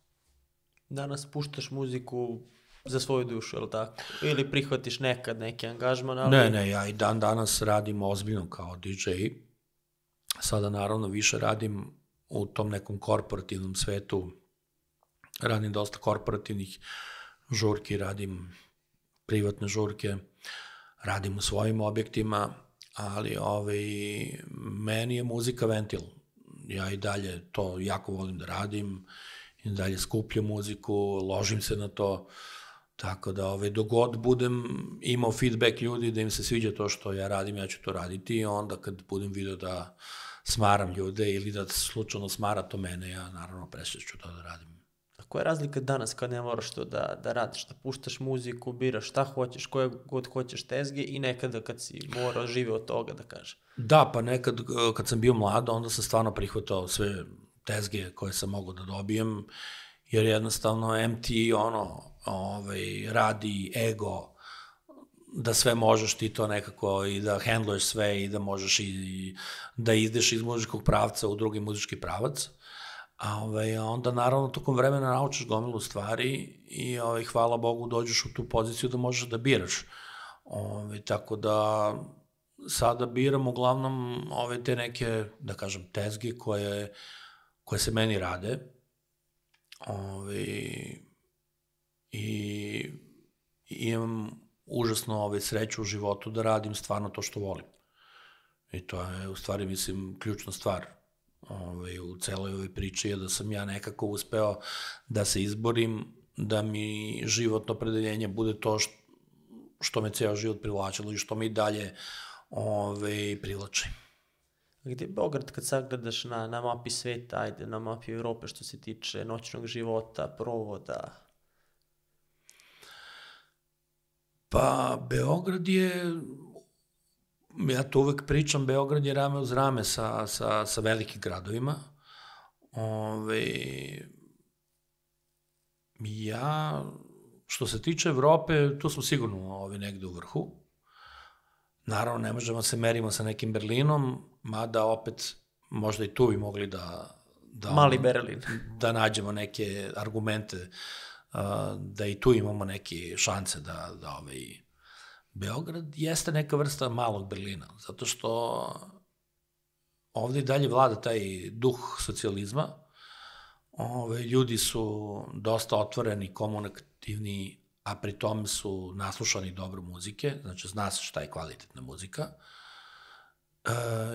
Danas puštaš muziku za svoju dušu, je li tako? Ili prihvatiš nekad neki angažman, ali... Ne, ne, ja i dan danas radim ozbiljno kao di džej. Sada naravno više radim u tom nekom korporativnom svetu. Radim dosta korporativnih žurki, radim privatne žurke, radim u svojim objektima, ali meni je muzika ventil. Ja i dalje to jako volim da radim, i dalje skupljam muziku, ložim se na to, tako da dok god budem imao feedback ljudi da im se sviđa to što ja radim, ja ću to raditi, i onda kad budem video da smaram ljude ili da slučajno smara to mene, ja naravno presjeću to da radim. A koja je razlika danas kad ne moraš to da radiš, da puštaš muziku, biraš šta hoćeš, koje god hoćeš tezge, i nekada kad si morao živio od toga, da kažem? Da, pa nekad kad sam bio mlad, onda sam stvarno prihvatao sve tezge koje sam mogao da dobijem, jer jednostavno em ti radi ego, da sve možeš ti to nekako i da handluješ sve i da možeš i da ideš iz muzičkog pravca u drugi muzički pravac. A onda naravno tokom vremena naučiš gomilu stvari i hvala Bogu dođeš u tu poziciju da možeš da biraš. Tako da sada biram uglavnom te neke, da kažem, tezge koje se meni rade. I imam užasno sreću u životu da radim stvarno to što volim. I to je u stvari, mislim, ključna stvar u celoj ovoj priči, je da sam ja nekako uspeo da se izborim, da mi životno opredeljenje bude to što me ceo život privlačilo i što me i dalje privlači. Gde je Beograd kad sagledaš na mapi sveta, ajde na mapi Evrope, što se tiče noćnog života, provoda? Pa Beograd je, ja to uvek pričam, Beograd je rame uz rame sa velikim gradovima. Ja, što se tiče Evrope, tu smo sigurno negde u vrhu. Naravno, ne možemo se merimo sa nekim Berlinom, mada opet možda i tu bi mogli da... Mali Berlin. Da nađemo neke argumente, da i tu imamo neke šanse da... Beograd jeste neka vrsta malog Berlina, zato što ovde i dalje vlada taj duh socijalizma. Ljudi su dosta otvoreni, komunikativni, a pri tome su naslušani dobro muzike, znači zna se šta je kvalitetna muzika.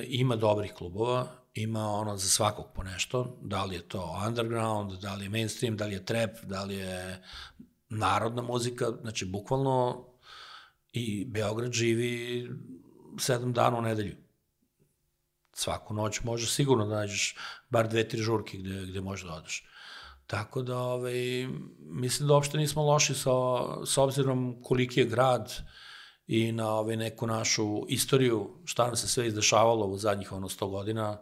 Ima dobrih klubova, ima ono za svakog po nešto, da li je to underground, da li je mainstream, da li je trap, da li je narodna muzika, znači bukvalno i Beograd živi sedam dana u nedelju. Svaku noć možeš sigurno da nađeš bar dve, tri žurke gde možeš da odeš. Tako da, mislim da uopšte nismo loši s obzirom koliki je grad i na neku našu istoriju, šta nam se sve izdešavalo u zadnjih sto godina,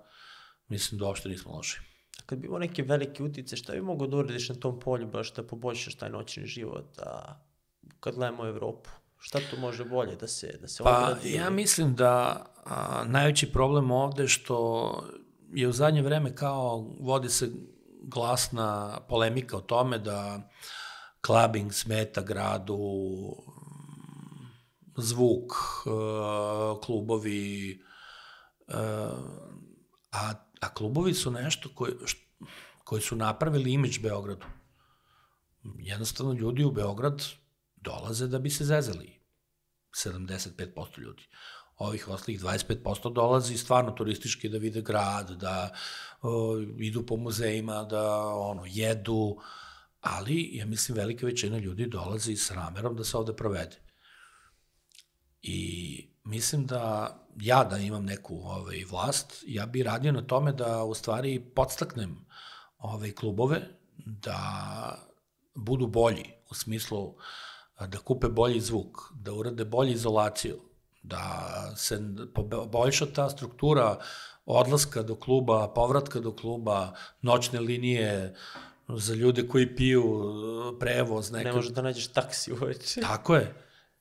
mislim da uopšte nismo loši. Kad bi imao neke velike utice, šta bi mogo da uradiš na tom polju, baš da poboljšaš taj noćni život, kad gledamo Evropu? Šta tu može bolje da se odradi? Ja mislim da najveći problem ovde je što je u zadnje vreme kao vodi se glasna polemika o tome da klabing smeta gradu, zvuk, klubovi, a klubovi su nešto koji su napravili imidž Beogradu. Jednostavno ljudi u Beograd dolaze da bi se zezali, sedamdeset pet posto ljudi. Ovih ostalih dvadeset pet posto dolazi stvarno turistički da vide grad, da idu po muzejima, da jedu, ali ja mislim velika većina ljudi dolazi s namerom da se ovde provede. I mislim da ja da imam neku vlast, ja bi radio na tome da u stvari podstaknem ove klubove da budu bolji, u smislu da kupe bolji zvuk, da urade bolju izolaciju, da se poboljša ta struktura odlaska do kluba, povratka do kluba, noćne linije za ljude koji piju, prevoz. Ne možeš da nađeš taksi uveče. Tako je.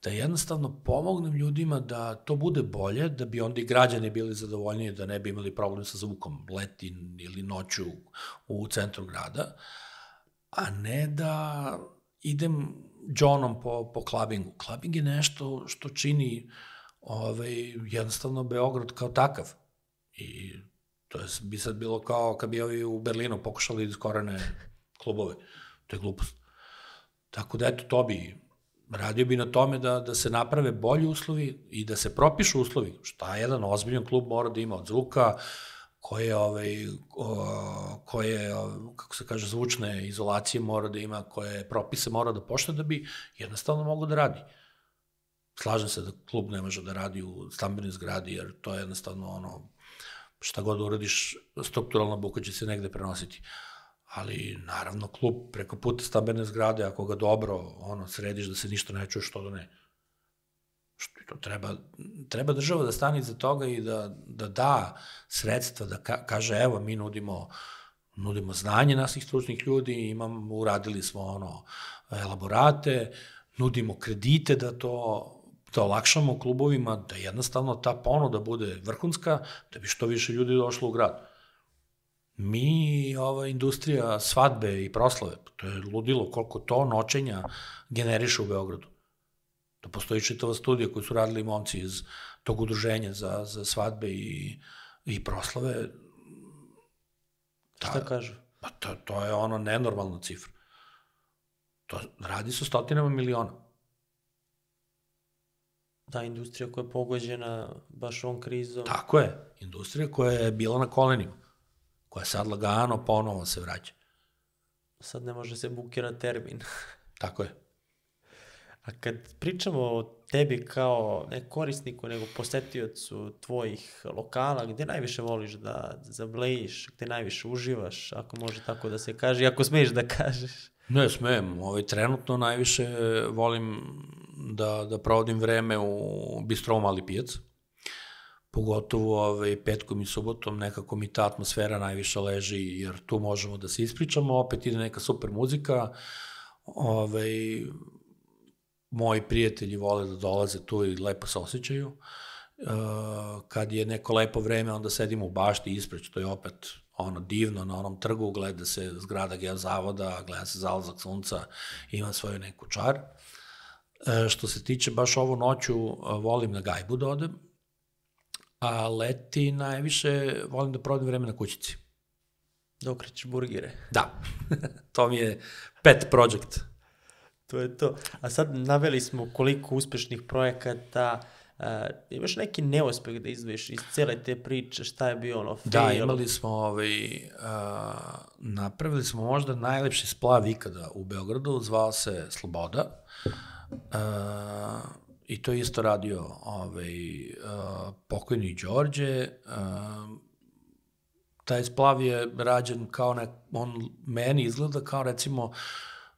Da jednostavno pomognem ljudima da to bude bolje, da bi onda i građani bili zadovoljniji, da ne bi imali problem sa zvukom leti ili noću u centru grada, a ne da idem džonom po klabingu. Klabing je nešto što čini jednostavno Beograd kao takav. I to bi sad bilo kao kad bi ovi u Berlinu pokušali iz korene klubove. To je glupost. Tako da eto, to bi radio bi na tome da se naprave bolji uslovi i da se propišu uslovi. Šta jedan ozbiljan klub mora da ima od zvuka, koje, kako se kaže, zvučne izolacije mora da ima, koje propise mora da poštuje da bi jednostavno mogao da radi. Slažem se da klub ne može da radi u stambenoj zgradi, jer to je jednostavno ono, šta god uradiš, strukturalna buka će se negde prenositi. Ali naravno klub preko puta stambene zgrade, ako ga dobro središ da se ništa ne čuje, što da ne. Treba država da stane iza toga i da da sredstva, da kaže evo mi nudimo znanje naših stručnih ljudi, uradili smo elaborate, nudimo kredite da to olakšamo klubovima, da jednostavno ta ponuda bude vrhunska, da bi što više ljudi došlo u grad. Mi, ova industrija svadbe i proslave, to je ludilo koliko to noćenja generiše u Beogradu. To postoji čitava studija koju su radili momci iz tog udruženja za svadbe i proslave. Šta kažu? To je ono nenormalna cifra. Radi se o stotinama miliona. Da, industrija koja je pogođena baš ovom krizom. Tako je, industrija koja je bila na kolenima, koja sad lagano ponovo se vraća. Sad ne može se bukirati termin. Tako je. A kad pričamo o tebi kao ne korisniku, nego posetiocu tvojih lokala, gde najviše voliš da zablejiš, gde najviše uživaš, ako može tako da se kaže, ako smiješ da kažeš? Ne, smijem. Trenutno najviše volim da, da provodim vreme u bistrou Mali pijac, pogotovo petkom i subotom, nekako mi ta atmosfera najviše leži, jer tu možemo da se ispričamo, opet ide neka super muzika, moji prijatelji vole da dolaze tu i lepo se osjećaju. Kad je neko lepo vreme, onda sedimo u bašti ispred, što je opet ono divno, na onom trgu gleda se zgrada Geozavoda, gleda se zalazak sunca, ima svoju neku čar. Što se tiče baš ovu noću, volim na Gajbu da odem, a leti najviše volim da provodim vreme na kućici. Da okrećeš burgire. Da, to mi je pet project. To je to. A sad naveli smo koliko uspešnih projekata. Imaš neki neuspeh da izdvojiš iz cele te priče, šta je bio ono? Da, imali smo, napravili smo možda najlepši splav ikada u Beogradu, zvao se Sloboda i to je isto radio pokojni Đorđe. Taj splav je rađen kao, on meni izgleda kao recimo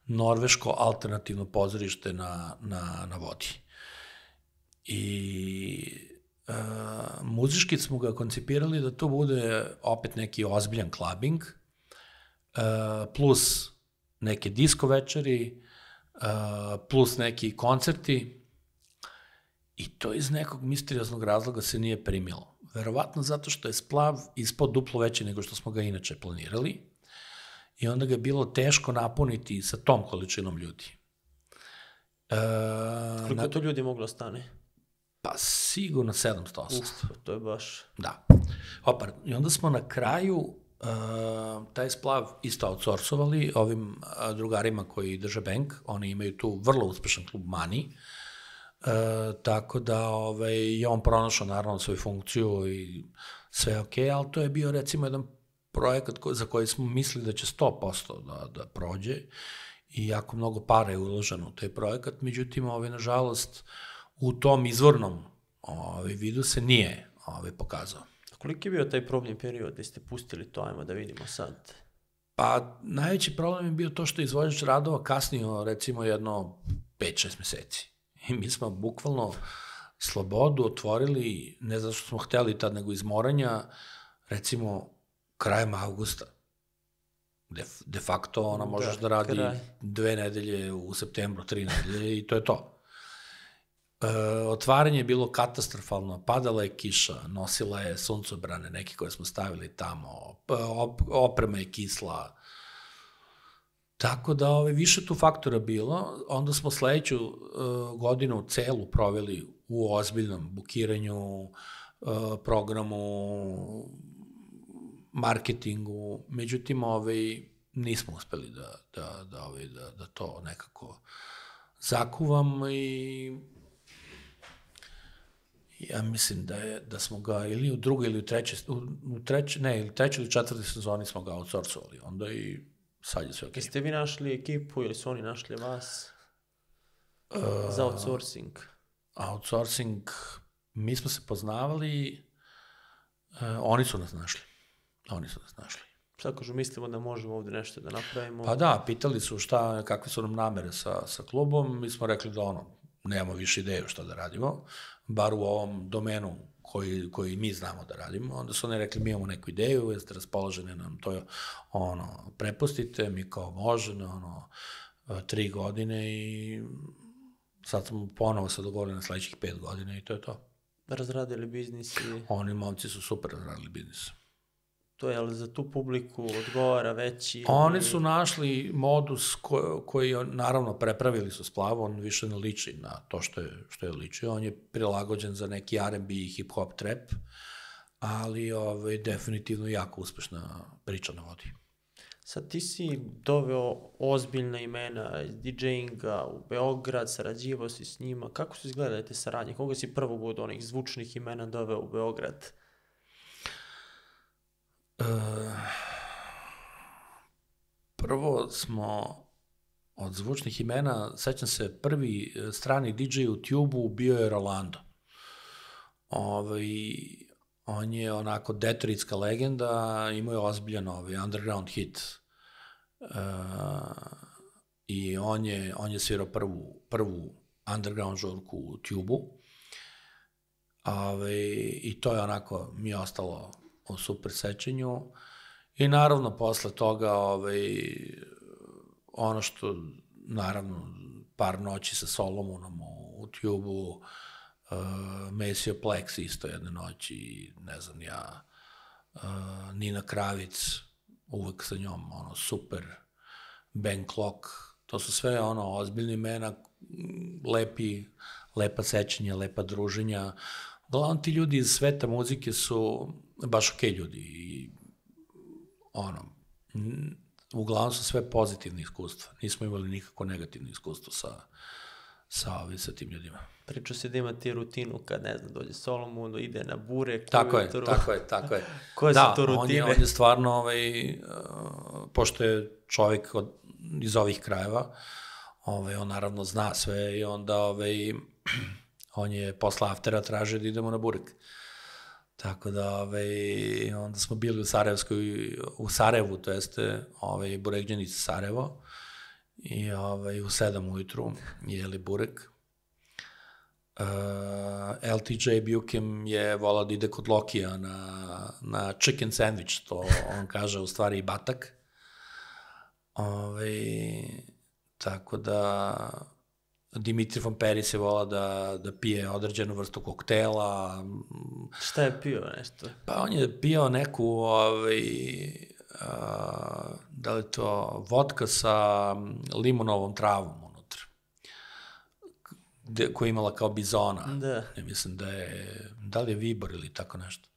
norveško alternativno pozorište na vodi. I muzički smo ga koncipirali da to bude opet neki ozbiljan klubing, plus neke disko večeri, plus neki koncerti, i to iz nekog misterioznog razloga se nije primilo. Verovatno zato što je splav ispod duplo veći nego što smo ga inače planirali i onda ga je bilo teško napuniti sa tom količinom ljudi. Koliko to ljudi moglo stane? Pa sigurno sedamsto osamsto. To je baš... Da. I onda smo na kraju taj splav isto outsourcovali ovim drugarima koji drže bank. Oni imaju tu vrlo uspešan klub Mani. Tako da je on pronašao naravno svoju funkciju i sve ok, ali to je bio recimo jedan projekat za koji smo mislili da će sto posto da prođe i jako mnogo para je uloženo u taj projekat. Međutim, nažalost, u tom izvornom vidu se nije pokazao. Koliko je bio taj problem period gde ste pustili to, ajmo da vidimo sad? Pa, najveći problem je bio to što je izvođač radova kasnio recimo jedno pet šest meseci. I mi smo bukvalno Slobodu otvorili, ne zato što smo hteli tad, nego iz moranja, recimo krajem avgusta. De facto ona možeš da radi dve nedelje u septembru, tri nedelje i to je to. Otvaranje je bilo katastrofalno, padala je kiša, nosila je suncobrane, neke koje smo stavili tamo, oprema je kisla, tako da više tu faktora bilo. Onda smo sledeću godinu celu proveli u ozbiljnom bukiranju, programu, marketingu, međutim nismo uspeli da to nekako zakuvam i ja mislim da smo ga ili u drugoj ili u trećoj ili četvrti sezoni smo ga outsourcovali, onda i sad je sve ok. Jeste vi našli ekipu ili su oni našli vas za outsourcing? Outsourcing, mi smo se poznavali, oni su nas našli. Oni su nas našli. Šta kažu, mislimo da možemo ovde nešto da napravimo? Pa da, pitali su šta, kakve su nam namere sa klubom, mi smo rekli da ono, nemamo više ideju šta da radimo, bar u ovom domenu koji mi znamo da radimo. Onda su oni rekli, mi imamo neku ideju, jeste raspoloženi, nam to prepustite, mi kao možemo, tri godine i sad smo ponovo se dogovorili na sledećih pet godina i to je to. Razradili biznis i... Oni momci su super razradili biznis. To je, ali za tu publiku odgovara veći... Oni su našli modus koji, naravno, prepravili su splavu, on više ne liči na to što je ličio, on je prilagođen za neki R and B i hip-hop trap, ali definitivno jako uspešna priča na vodi. Sad ti si doveo ozbiljna imena iz DJinga u Beograd, sarađivao si s njima, kako su izgledali te saradnje? Koga si prvog od onih zvučnih imena doveo u Beograd? Prvo smo od zvučnih imena, sećam se, prvi strani D J u Tube-u bio je Rolando. On je onako detroitska legenda, imao je ozbiljan underground hit. I on je svirao prvu underground žurku u Tube-u. I to je onako mi je ostalo u super sećanju. I naravno, posle toga, ono što, naravno, par noći sa Solomunom u Tube-u, Mesio Plex isto jedne noći, ne znam ja, Nina Kravic, uvek sa njom, ono, super, Ben Clock, to su sve, ono, ozbiljni imena, lepi, lepa sećanja, lepa druženja. Uglavnom, ti ljudi iz sveta muzike su baš okej ljudi i, ono, uglavnom su sve pozitivne iskustva. Nismo imali nikako negativne iskustva sa sa tim ljudima. Pričao si da imate rutinu kad, ne znam, dođe Solomun, ide na burek. Tako je, tako je, tako je. Koje su to rutine? Da, on je stvarno, pošto je čovjek iz ovih krajeva, on naravno zna sve i onda on je posle aftera tražio da idemo na burek. Tako da, onda smo bili u Sarajevu, to jeste Burekđanica Sarajevo, i u sedam ujutru jeli burek. el ti džej Bukem je volao da ide kod Lokija na chicken sandwich, to on kaže, u stvari i batak. Tako da Dimitri von Peris je volao da pije određenu vrstu koktela. Šta je pio nešto? Pa on je pio neku... da li je to vodka sa limonovom travom unutra, koja je imala kao bizona. Mislim da je, da li je Vibor ili tako nešto.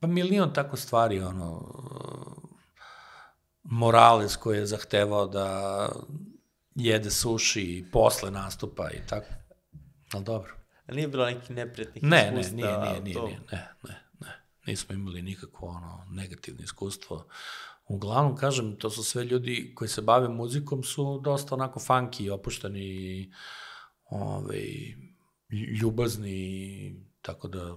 Pa milion tako stvari, ono, Morales koji je zahtevao da jede suši i posle nastupa i tako, ali dobro. Nije bilo nekih neprijatnih iskustava? Ne, ne, nije, nije, ne, ne. Nismo imali nikakvo negativno iskustvo. Uglavnom, kažem, to su sve ljudi koji se bave muzikom, su dosta onako funky, opušteni, ljubazni, tako da...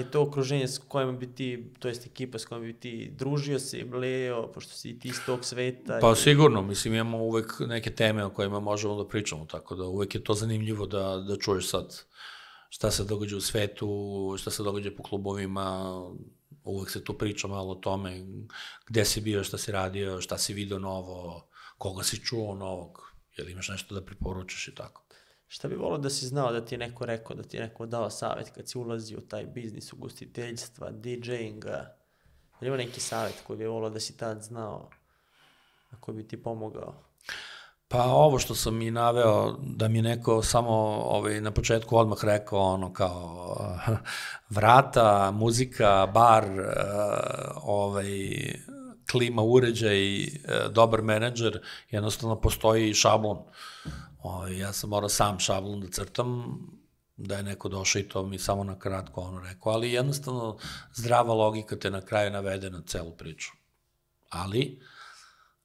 I to okruženje s kojima bi ti, to jest ekipa s kojima bi ti družio se, bleo, pošto si ti iz tog sveta... Pa sigurno, mislim, imamo uvek neke teme o kojima možemo da pričamo, tako da uvek je to zanimljivo da čuješ sad šta se događa u svetu, šta se događa po klubovima, uvek se tu priča malo o tome, gde si bio, šta si radio, šta si video novo, koga si čuo novog, jel imaš nešto da preporučaš i tako. Šta bi volio da si znao, da ti je neko rekao, da ti je neko dao savjet kad si ulazio u taj biznis ugostiteljstva, didžejinga, jel ima neki savjet koji bi volio da si tad znao, a koji bi ti pomogao? Pa ovo što sam i naveo, da mi je neko samo na početku odmah rekao, ono kao vrata, muzika, bar, klima, uređaj, dobar menadžer, jednostavno postoji šablon. Ja sam morao sam šablon da crtam, da je neko došao i to mi samo na kratko ono rekao, ali jednostavno zdrava logika te na kraju navede na celu priču. Ali...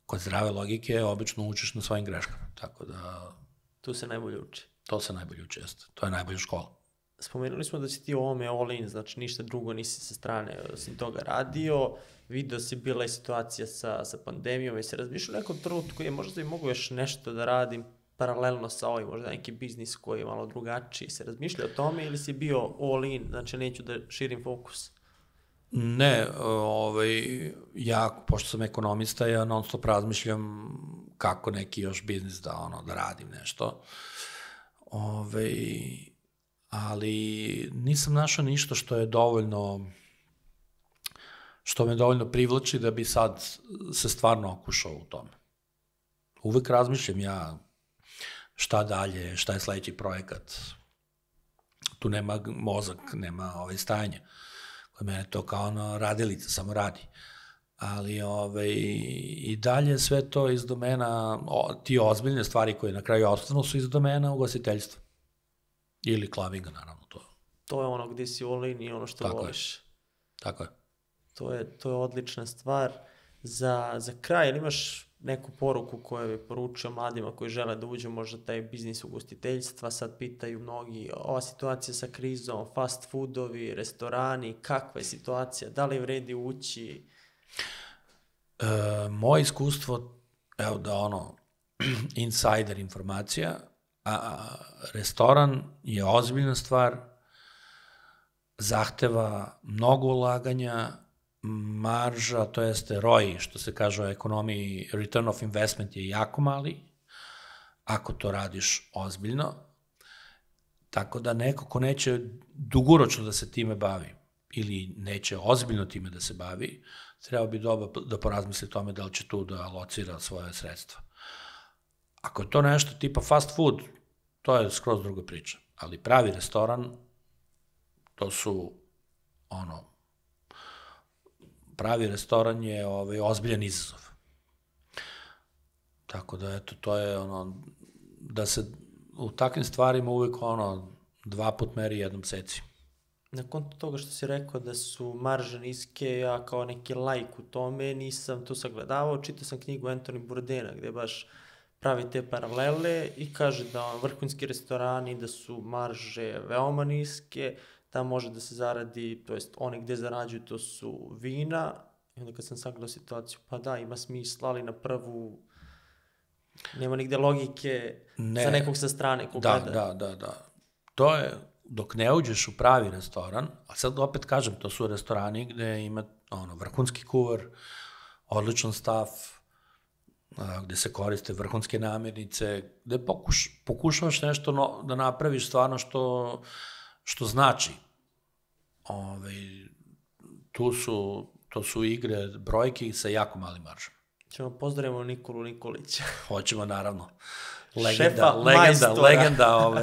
kod zdrave logike obično učiš na svojim greškama, tako da... Tu se najbolje uči. To se najbolje uči, jeste. To je najbolja škola. Spomenuli smo da si ti u ovome all in, znači ništa drugo nisi sa strane osim toga radio, video si, bila i situacija sa pandemijom i se razmišljao nekom trenutku je možda i mogu još nešto da radim paralelno sa ovim, možda neki biznis koji je malo drugačiji, se razmišljao o tome ili si bio all in, znači neću da širim fokus? Ne, ja, pošto sam ekonomista, ja non stop razmišljam kako neki još biznis da radim nešto, ali nisam našao ništa što je dovoljno, što me dovoljno privlači da bi sad se stvarno okušao u tome. Uvek razmišljam ja šta dalje, šta je sledeći projekat, tu nema mozak, nema ove stajanje. Kod mene je to kao ono radilica, samo radi. Ali i dalje sve to iz domena, ti ozbiljne stvari koje na kraju ostanu su iz domena ugostiteljstva. Ili klavinga, naravno. To je ono gdje si volin i ono što voliš. Tako je. To je odlična stvar. Za kraj, ili imaš neku poruku koju bi poručio mladima koji žele da uđe možda taj biznis ugostiteljstva? Sad pitaju mnogi, ova situacija sa krizom, fast foodovi, restorani, kakva je situacija, da li vredi ući? Moje iskustvo, evo da ono, insider informacija, a restoran je ozbiljna stvar, zahteva mnogo ulaganja, marža, to jeste R O I, što se kaže o ekonomiji, return of investment je jako mali, ako to radiš ozbiljno, tako da neko ko neće dugoročno da se time bavi ili neće ozbiljno time da se bavi, treba bi doba da porazmisli tome da li će tu da alocira svoje sredstva. Ako je to nešto tipa fast food, to je skroz druga priča, ali pravi restoran, to su ono, pravi restoran je ozbiljan izazov. Tako da, eto, to je ono, da se u takvim stvarima uvek ono, dva put meri jednom seci. Na konto toga što si rekao da su marže niske, ja kao neki lajk u tome nisam to sagledavao, čitao sam knjigu Anthony Bourdaina gde baš pravi te paralele i kaže da vrhunski restorani, da su marže veoma niske, da može da se zaradi, to jest one gde zarađuju to su vina, i onda kad sam sagledao situaciju, pa da, ima smisla, ali na prvu nema nigde logike za nekog sa strane ko gleda. Da, da, da. To je, dok ne uđeš u pravi restoran, a sad opet kažem, to su restorani gde ima vrhunski kuvar, odličan stav, gde se koriste vrhunske namirnice, gde pokušavaš nešto da napraviš stvarno što znači. Tu su igre brojki sa jako malim maržama. Ćemo pozdravimo Nikolu Nikolića. Hoćemo, naravno. Legenda, legenda, legenda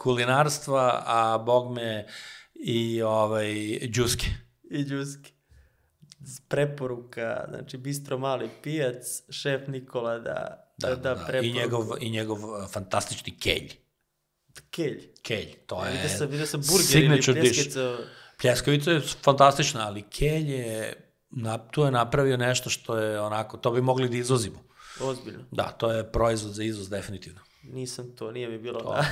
kulinarstva, a bogme i džuske. I džuske. Preporuka, znači Bistro Mali pijac, šef Nikola da preporuka. I njegov fantastični kelj. Kelj? Kelj, to je signature dish. Pljeskavica je fantastična, ali kelj je, tu je napravio nešto što je onako, to bi mogli da izvozimo. Ozbiljno. Da, to je proizvod za izvoz, definitivno. Nisam to, nije mi bilo da,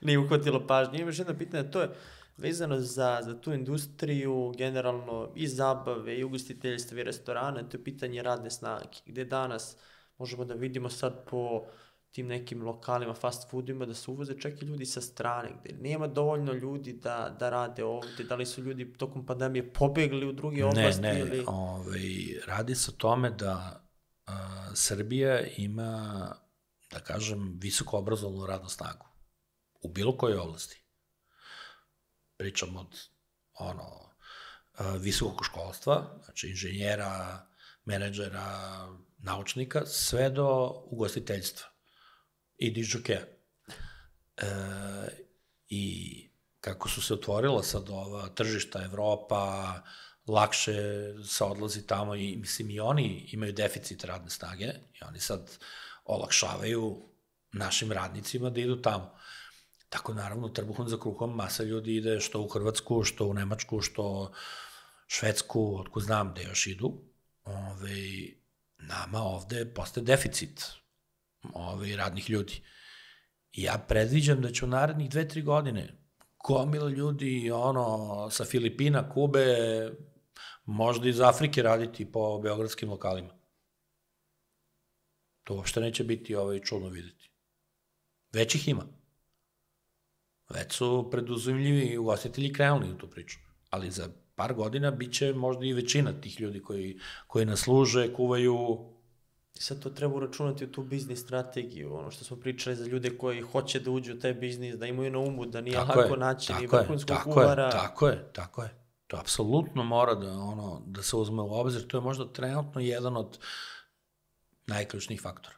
nije uhvatilo pažnje. Imaš jedno pitanje, to je vezano za tu industriju, generalno i zabave, i ugostiteljstva, i restorana, to je pitanje radne snage, gde danas možemo da vidimo sad po tim nekim lokalima, fast foodima, da se uvoze čak i ljudi sa strane, gde nema dovoljno ljudi da rade ovde, da li su ljudi tokom pandemije pobegli u druge oblasti? Ne, ne, radi se o tome da Srbija ima, da kažem, visoko obrazovnu radnu snagu u bilo kojoj oblasti. Pričam od visokog školstva, znači inženjera, menadžera, naučnika, sve do ugostiteljstva i dižokeja. I kako su se otvorila sad ova tržišta, Evropa, lakše se odlazi tamo i mislim i oni imaju deficit radne snage i oni sad olakšavaju našim radnicima da idu tamo. Tako naravno trbuhom za kruhom masa ljudi ide što u Hrvatsku, što u Nemačku, što Švedsku, otko znam da još idu. Nama ovde postaje deficit radnih ljudi. Ja predviđam da će u narednih dve, tri godine gomila ljudi sa Filipina, Kube, možda iz Afrike raditi po beogradskim lokalima. To uopšte neće biti čudno videti. Već ih ima. Već su preduzimljivi ugostitelji krenuli u tu priču. Ali za par godina bit će možda i većina tih ljudi koji nas služe, kuvaju. Sad to treba uračunati u tu biznis strategiju, ono što smo pričali za ljude koji hoće da uđu u taj biznis, da imaju na umu, da nije lako naći ni vrhunskog kuvara. Tako je, tako je. To apsolutno mora da se uzme u obzir. To je možda trenutno jedan od najključnijih faktora.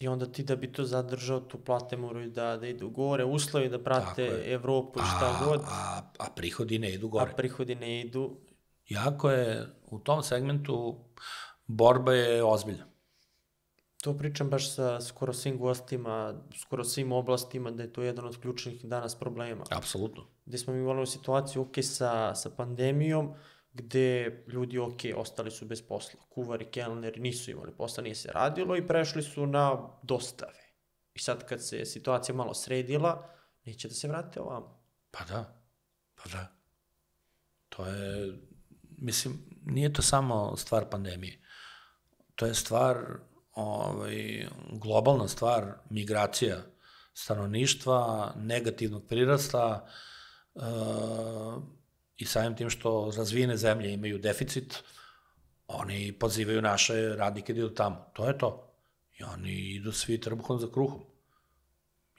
I onda ti da bi to zadržao, tu plate moraju da idu gore, uslovi da prate Evropu i šta god. A prihodi ne idu gore. A prihodi ne idu. Jako je u tom segmentu borba je ozbiljna. To pričam baš sa skoro svim gostima, skoro svim oblastima, da je to jedan od ključnih danas problema. Apsolutno. Gde smo mi imali situaciju, ok, sa pandemijom, gde ljudi, ok, ostali su bez posla. Kuvari, kelneri nisu imali posla, nije se radilo i prešli su na dostave. I sad kad se situacija malo sredila, neće da se vrate ovamo. Pa da, pa da. To je, mislim, nije to samo stvar pandemije. To je stvar globalna stvar, migracija stanovništva, negativnog prirasta i samim tim što razvijene zemlje imaju deficit, oni pozivaju naše radnike da idu tamo. To je to. I oni idu svi trbuhom za kruhom.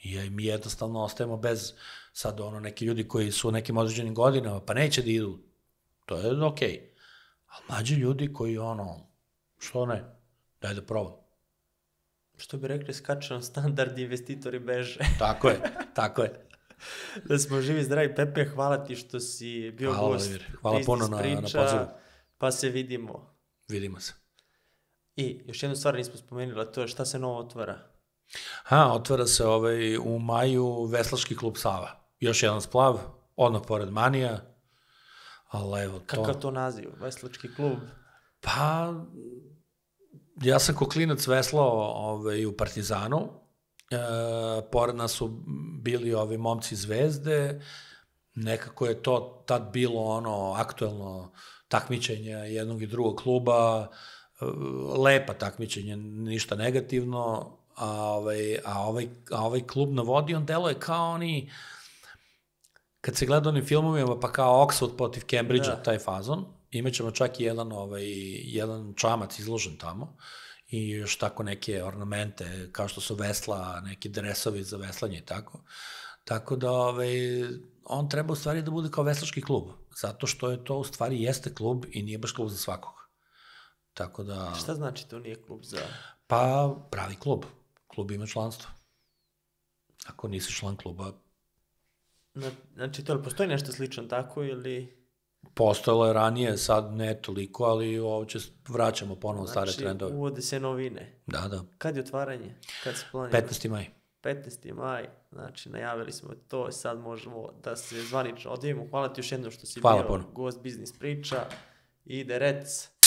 I mi jednostavno ostajemo bez sad ono neki ljudi koji su u nekim određenim godinama, pa neće da idu. To je okej. Ali mlađi ljudi koji ono, što ne, daj da probam. Što bi rekli, skače nam standard, investitori beže. Tako je, tako je. Da smo živi, zdravi. Pepe, hvala ti što si bio gost. Hvala puno na pozivu. Pa se vidimo. Vidimo se. I još jednu stvar nismo spomenuli, to je šta se novo otvara? Ha, otvara se u maju Veslački klub Sava. Još jedan splav, odmah pored Manija. Kakav to naziv, Veslački klub? Pa, ja sam ko klinac veslao u Partizanu. Pored nas su bili ovi momci Zvezde. Nekako je to tad bilo ono aktuelno takmičenja jednog i drugog kluba, lepa takmičenja, ništa negativno, a ovaj klub na vodi, on delo je kao oni, kad se gleda onim filmovima, pa kao Oxford protiv Cambridgea, taj fazon, imaćemo čak i jedan čamac izložen tamo, i još tako neke ornamente, kao što su vesla, neki dresovi za veslanje i tako. Tako da on treba u stvari da bude kao veslački klub, zato što je to u stvari jeste klub i nije baš klub za svakog. Tako da... Šta znači to nije klub za... Pa pravi klub. Klub ima članstvo. Ako nisi član kluba... Znači to li postoji nešto slično tako ili... Postojalo je ranije, sad ne toliko, ali ovdje vraćamo ponovo stare trendove. Znači uvode se novine. Da, da. Kad je otvaranje? Kad se planira? petnaesti maj. petnaesti maj, znači najavili smo to, sad možemo da se zvanično odjavimo. Hvala ti još jednom što si bio gost Biznis Priča i Derec.